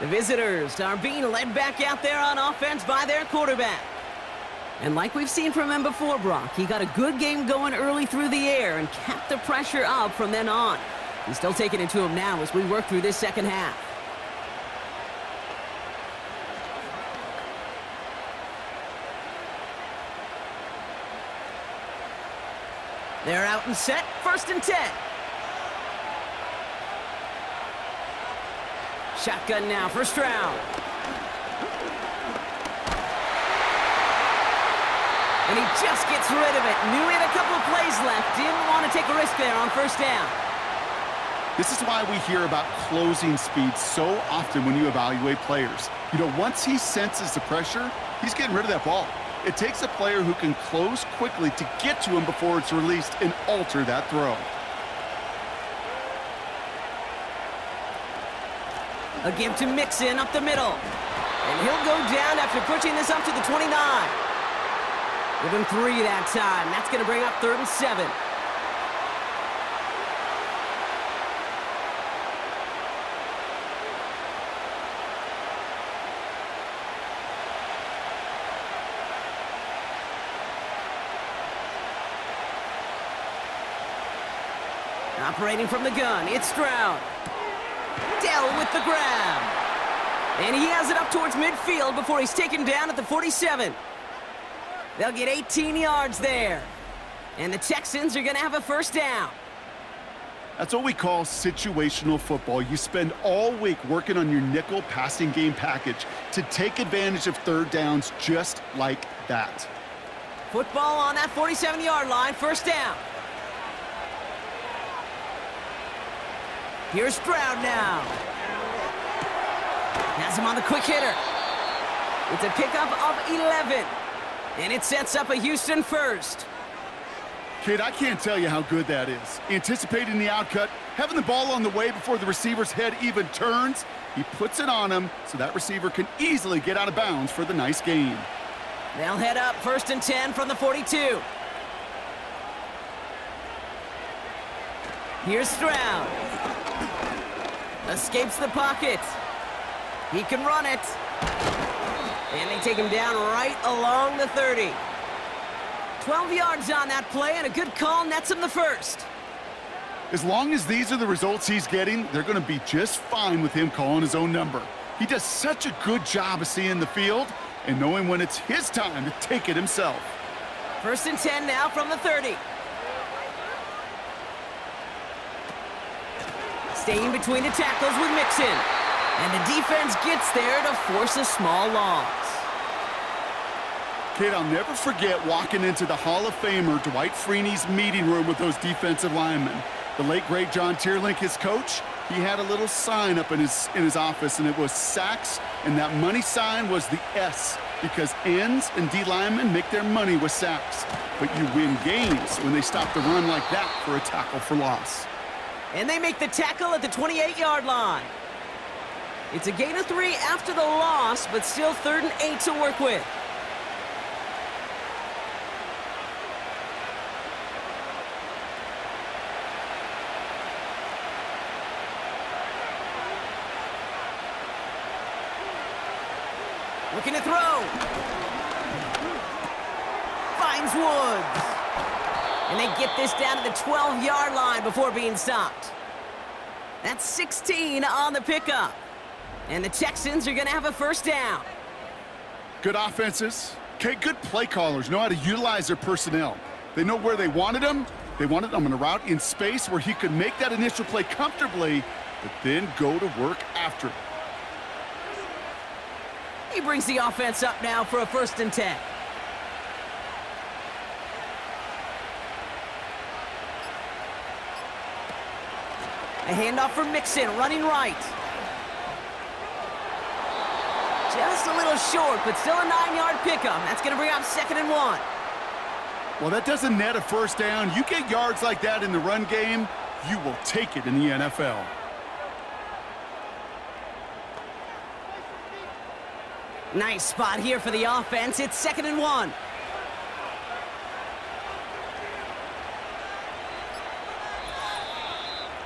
The visitors are being led back out there on offense by their quarterback. And like we've seen from him before, Brock, he got a good game going early through the air and kept the pressure up from then on. He's still taking it to him now as we work through this second half. They're out and set, first and ten. Shotgun now for Stroud. And he just gets rid of it. Knew he had a couple of plays left. Didn't want to take a risk there on first down. This is why we hear about closing speed so often when you evaluate players. You know, once he senses the pressure, he's getting rid of that ball. It takes a player who can close quickly to get to him before it's released and alter that throw. A give to Mixon up the middle. And he'll go down after pushing this up to the twenty-nine. Give him three that time. That's going to bring up third and seven. Operating from the gun, it's Stroud. Dell with the grab. And he has it up towards midfield before he's taken down at the forty-seven. They'll get eighteen yards there. And the Texans are going to have a first down. That's what we call situational football. You spend all week working on your nickel passing game package to take advantage of third downs just like that. Football on that forty-seven-yard line, first down. Here's Stroud now. Has him on the quick hitter. It's a pickup of eleven. And it sets up a Houston first. Kid, I can't tell you how good that is. Anticipating the outcut, having the ball on the way before the receiver's head even turns. He puts it on him so that receiver can easily get out of bounds for the nice gain. They'll head up first and ten from the forty-two. Here's Stroud. Escapes the pocket. He can run it. And they take him down right along the thirty. twelve yards on that play, and a good call nets him the first. As long as these are the results he's getting, they're going to be just fine with him calling his own number. He does such a good job of seeing the field and knowing when it's his time to take it himself. First and ten now from the thirty. Staying between the tackles with Mixon. And the defense gets there to force a small loss. Kid, I'll never forget walking into the Hall of Famer Dwight Freeney's meeting room with those defensive linemen. The late, great John Teerlink, his coach, he had a little sign up in his, in his office, and it was sacks, and that money sign was the S, because ends and D linemen make their money with sacks. But you win games when they stop the run like that for a tackle for loss. And they make the tackle at the twenty-eight-yard line. It's a gain of three after the loss, but still third and eight to work with. Looking to throw. Finds Woods. And they get this down to the twelve-yard line before being stopped. That's sixteen on the pickup. And the Texans are going to have a first down. Good offenses. Okay, good play callers know how to utilize their personnel. They know where they wanted them. They wanted them in a route in space where he could make that initial play comfortably, but then go to work after. He brings the offense up now for a first and ten. A handoff for Mixon, running right. Just a little short, but still a nine-yard pickup. That's going to bring up second and one. Well, that doesn't net a first down. You get yards like that in the run game, you will take it in the N F L. Nice spot here for the offense. It's second and one.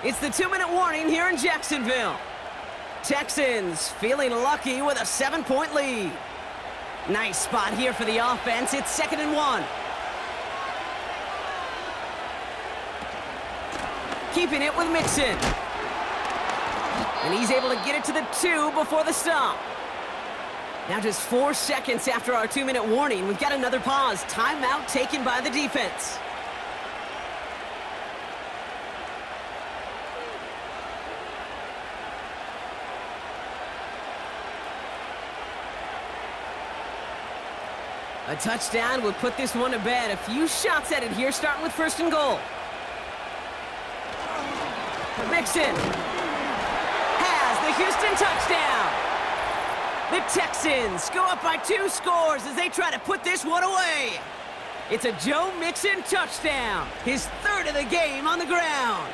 It's the two-minute warning here in Jacksonville. Texans feeling lucky with a seven-point lead. Nice spot here for the offense. It's second and one. Keeping it with Mixon. And he's able to get it to the two before the stop. Now just four seconds after our two-minute warning, we've got another pause. Timeout taken by the defense. A touchdown would put this one to bed. A few shots at it here, starting with first and goal. Mixon has the Houston touchdown. The Texans go up by two scores as they try to put this one away. It's a Joe Mixon touchdown, his third of the game on the ground.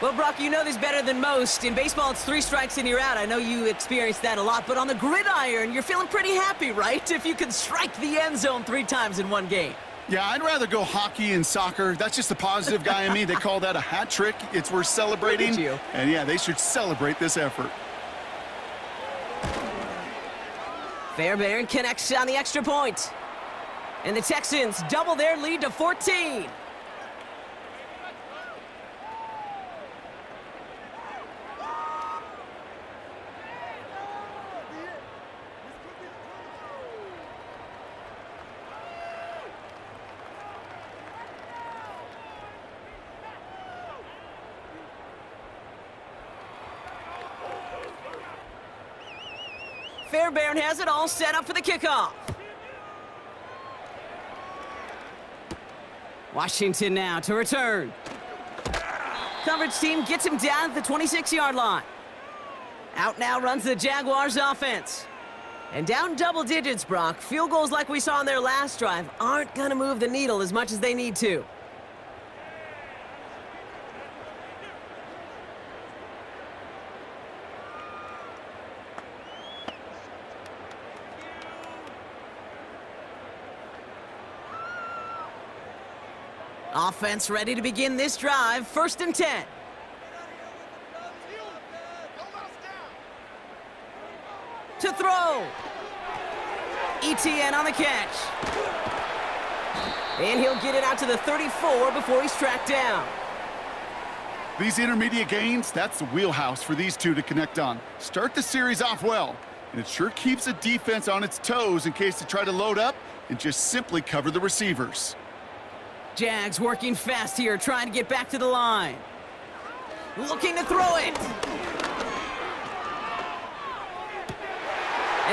Well, Brock, you know this better than most. In baseball, it's three strikes and you're out. I know you experience that a lot, but on the gridiron, you're feeling pretty happy, right? If you can strike the end zone three times in one game. Yeah, I'd rather go hockey and soccer. That's just the positive guy in me. They call that a hat trick. It's worth celebrating. Look at you. And, yeah, they should celebrate this effort. Fairbairn connects on the extra point. And the Texans double their lead to fourteen. Fairbairn has it all set up for the kickoff. Washington now to return. Coverage team gets him down at the twenty-six yard line. Out now runs the Jaguars offense. And down double digits, Brock. Field goals like we saw in their last drive aren't going to move the needle as much as they need to. Offense ready to begin this drive, first and ten. To throw. Etienne on the catch. And he'll get it out to the thirty-four before he's tracked down. These intermediate gains, that's the wheelhouse for these two to connect on. Start the series off well, and it sure keeps the defense on its toes in case they try to load up and just simply cover the receivers. Jags working fast here, trying to get back to the line. Looking to throw it. And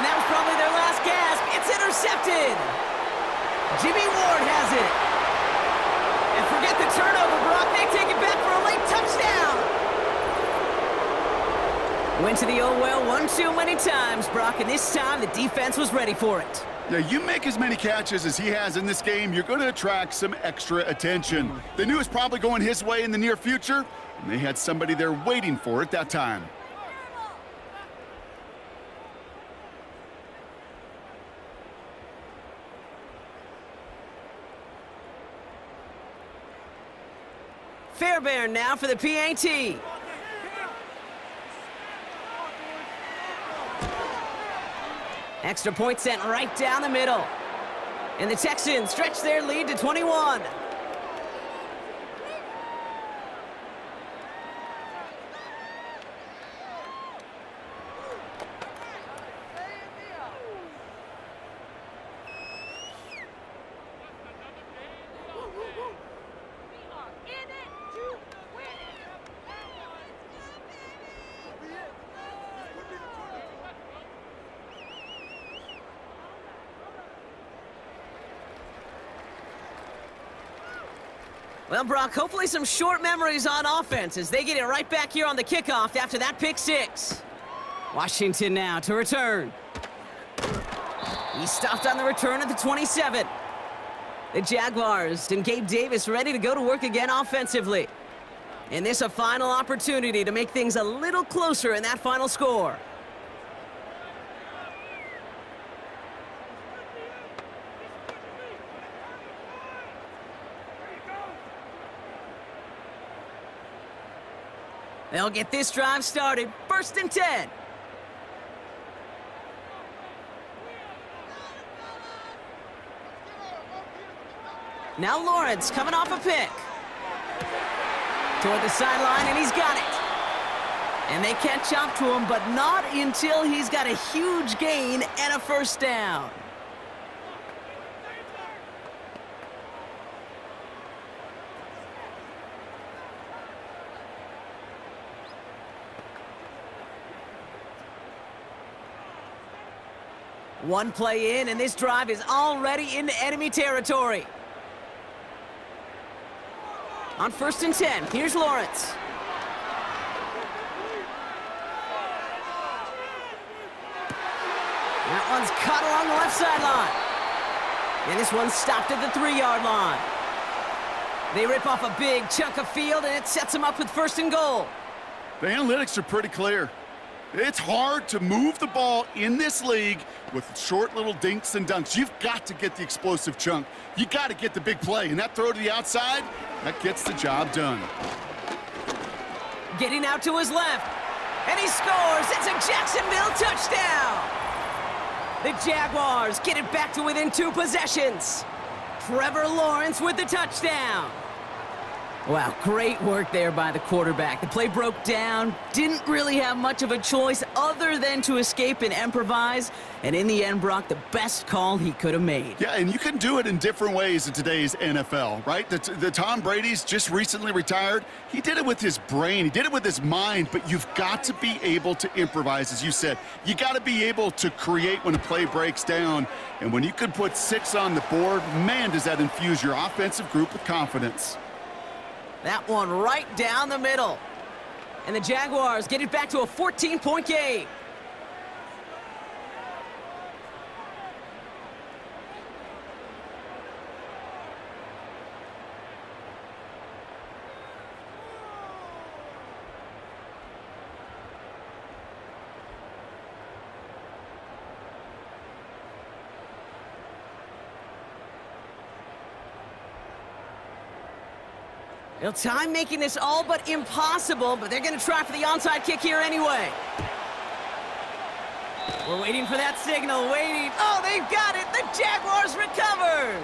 that was probably their last gasp. It's intercepted. Jimmy Ward has it. And forget the turnover, Brock. They take it back for a late touchdown. Went to the oh well one too many times, Brock, and this time the defense was ready for it. Now, you make as many catches as he has in this game, you're going to attract some extra attention. They knew it's probably going his way in the near future, and they had somebody there waiting for it that time. Fairbairn now for the P A T. Extra point sent right down the middle. And the Texans stretch their lead to twenty-one. Well, Brock, hopefully some short memories on offense as they get it right back here on the kickoff after that pick six. Washington now to return. He stopped on the return at the twenty-seven. The Jaguars and Gabe Davis ready to go to work again offensively. And this a final opportunity to make things a little closer in that final score. They'll get this drive started. First and ten. Now Lawrence coming off a pick. Toward the sideline, and he's got it. And they catch up to him, but not until he's got a huge gain and a first down. One play in, and this drive is already into enemy territory. On first and ten, here's Lawrence. That one's caught along the left sideline. And this one's stopped at the three yard line. They rip off a big chunk of field, and it sets them up with first and goal. The analytics are pretty clear. It's hard to move the ball in this league with short little dinks and dunks. You've got to get the explosive chunk. You got to get the big play. And that throw to the outside, that gets the job done. Getting out to his left. And he scores. It's a Jacksonville touchdown. The Jaguars get it back to within two possessions. Trevor Lawrence with the touchdown. Wow, great work there by the quarterback. The play broke down, didn't really have much of a choice other than to escape and improvise. And in the end, Brock, the best call he could have made. Yeah, and you can do it in different ways in today's N F L, right? The, the Tom Brady's just recently retired. He did it with his brain. He did it with his mind. But you've got to be able to improvise, as you said. You got to be able to create when a play breaks down. And when you can put six on the board, man, does that infuse your offensive group with confidence. That one right down the middle. And the Jaguars get it back to a fourteen-point game. Well, time making this all but impossible, but they're going to try for the onside kick here anyway. We're waiting for that signal, waiting. Oh, they've got it. The Jaguars recovered.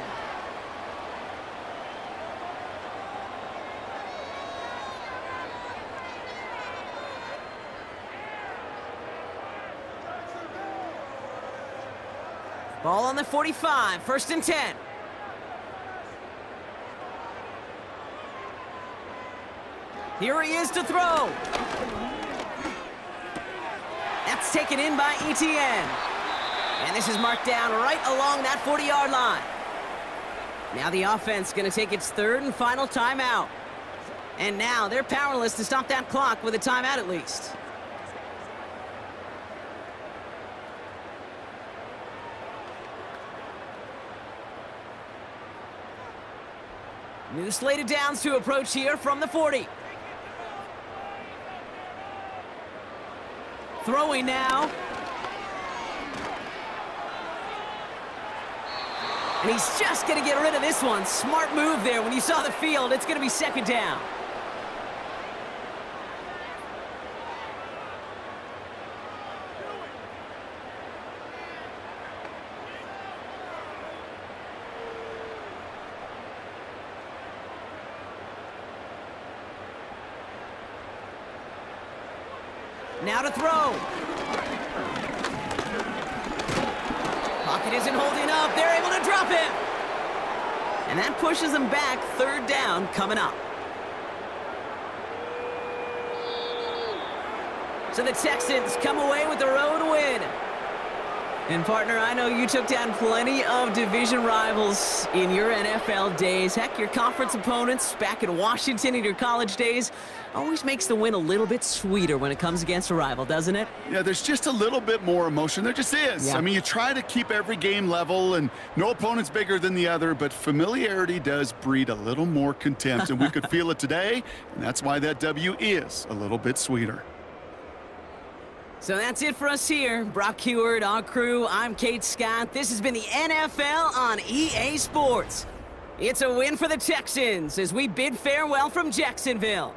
Ball on the forty-five, first and ten. Here he is to throw. That's taken in by Etienne. And this is marked down right along that forty-yard line. Now the offense going to take its third and final timeout. And now they're powerless to stop that clock with a timeout at least. New slate of downs to approach here from the forty. Throwing now. And he's just going to get rid of this one. Smart move there. When you saw the field, it's going to be second down. Now to throw. Pocket isn't holding up. They're able to drop him. And that pushes him back. Third down coming up. So the Texans come away with a road win. And, partner, I know you took down plenty of division rivals in your N F L days. Heck, your conference opponents back in Washington in your college days. Always makes the win a little bit sweeter when it comes against a rival, doesn't it? Yeah, there's just a little bit more emotion. There just is. Yeah. I mean, you try to keep every game level, and no opponent's bigger than the other, but familiarity does breed a little more contempt, and we could feel it today, and that's why that W is a little bit sweeter. So that's it for us here. Brock Huard, our crew, I'm Kate Scott. This has been the N F L on E A Sports. It's a win for the Texans as we bid farewell from Jacksonville.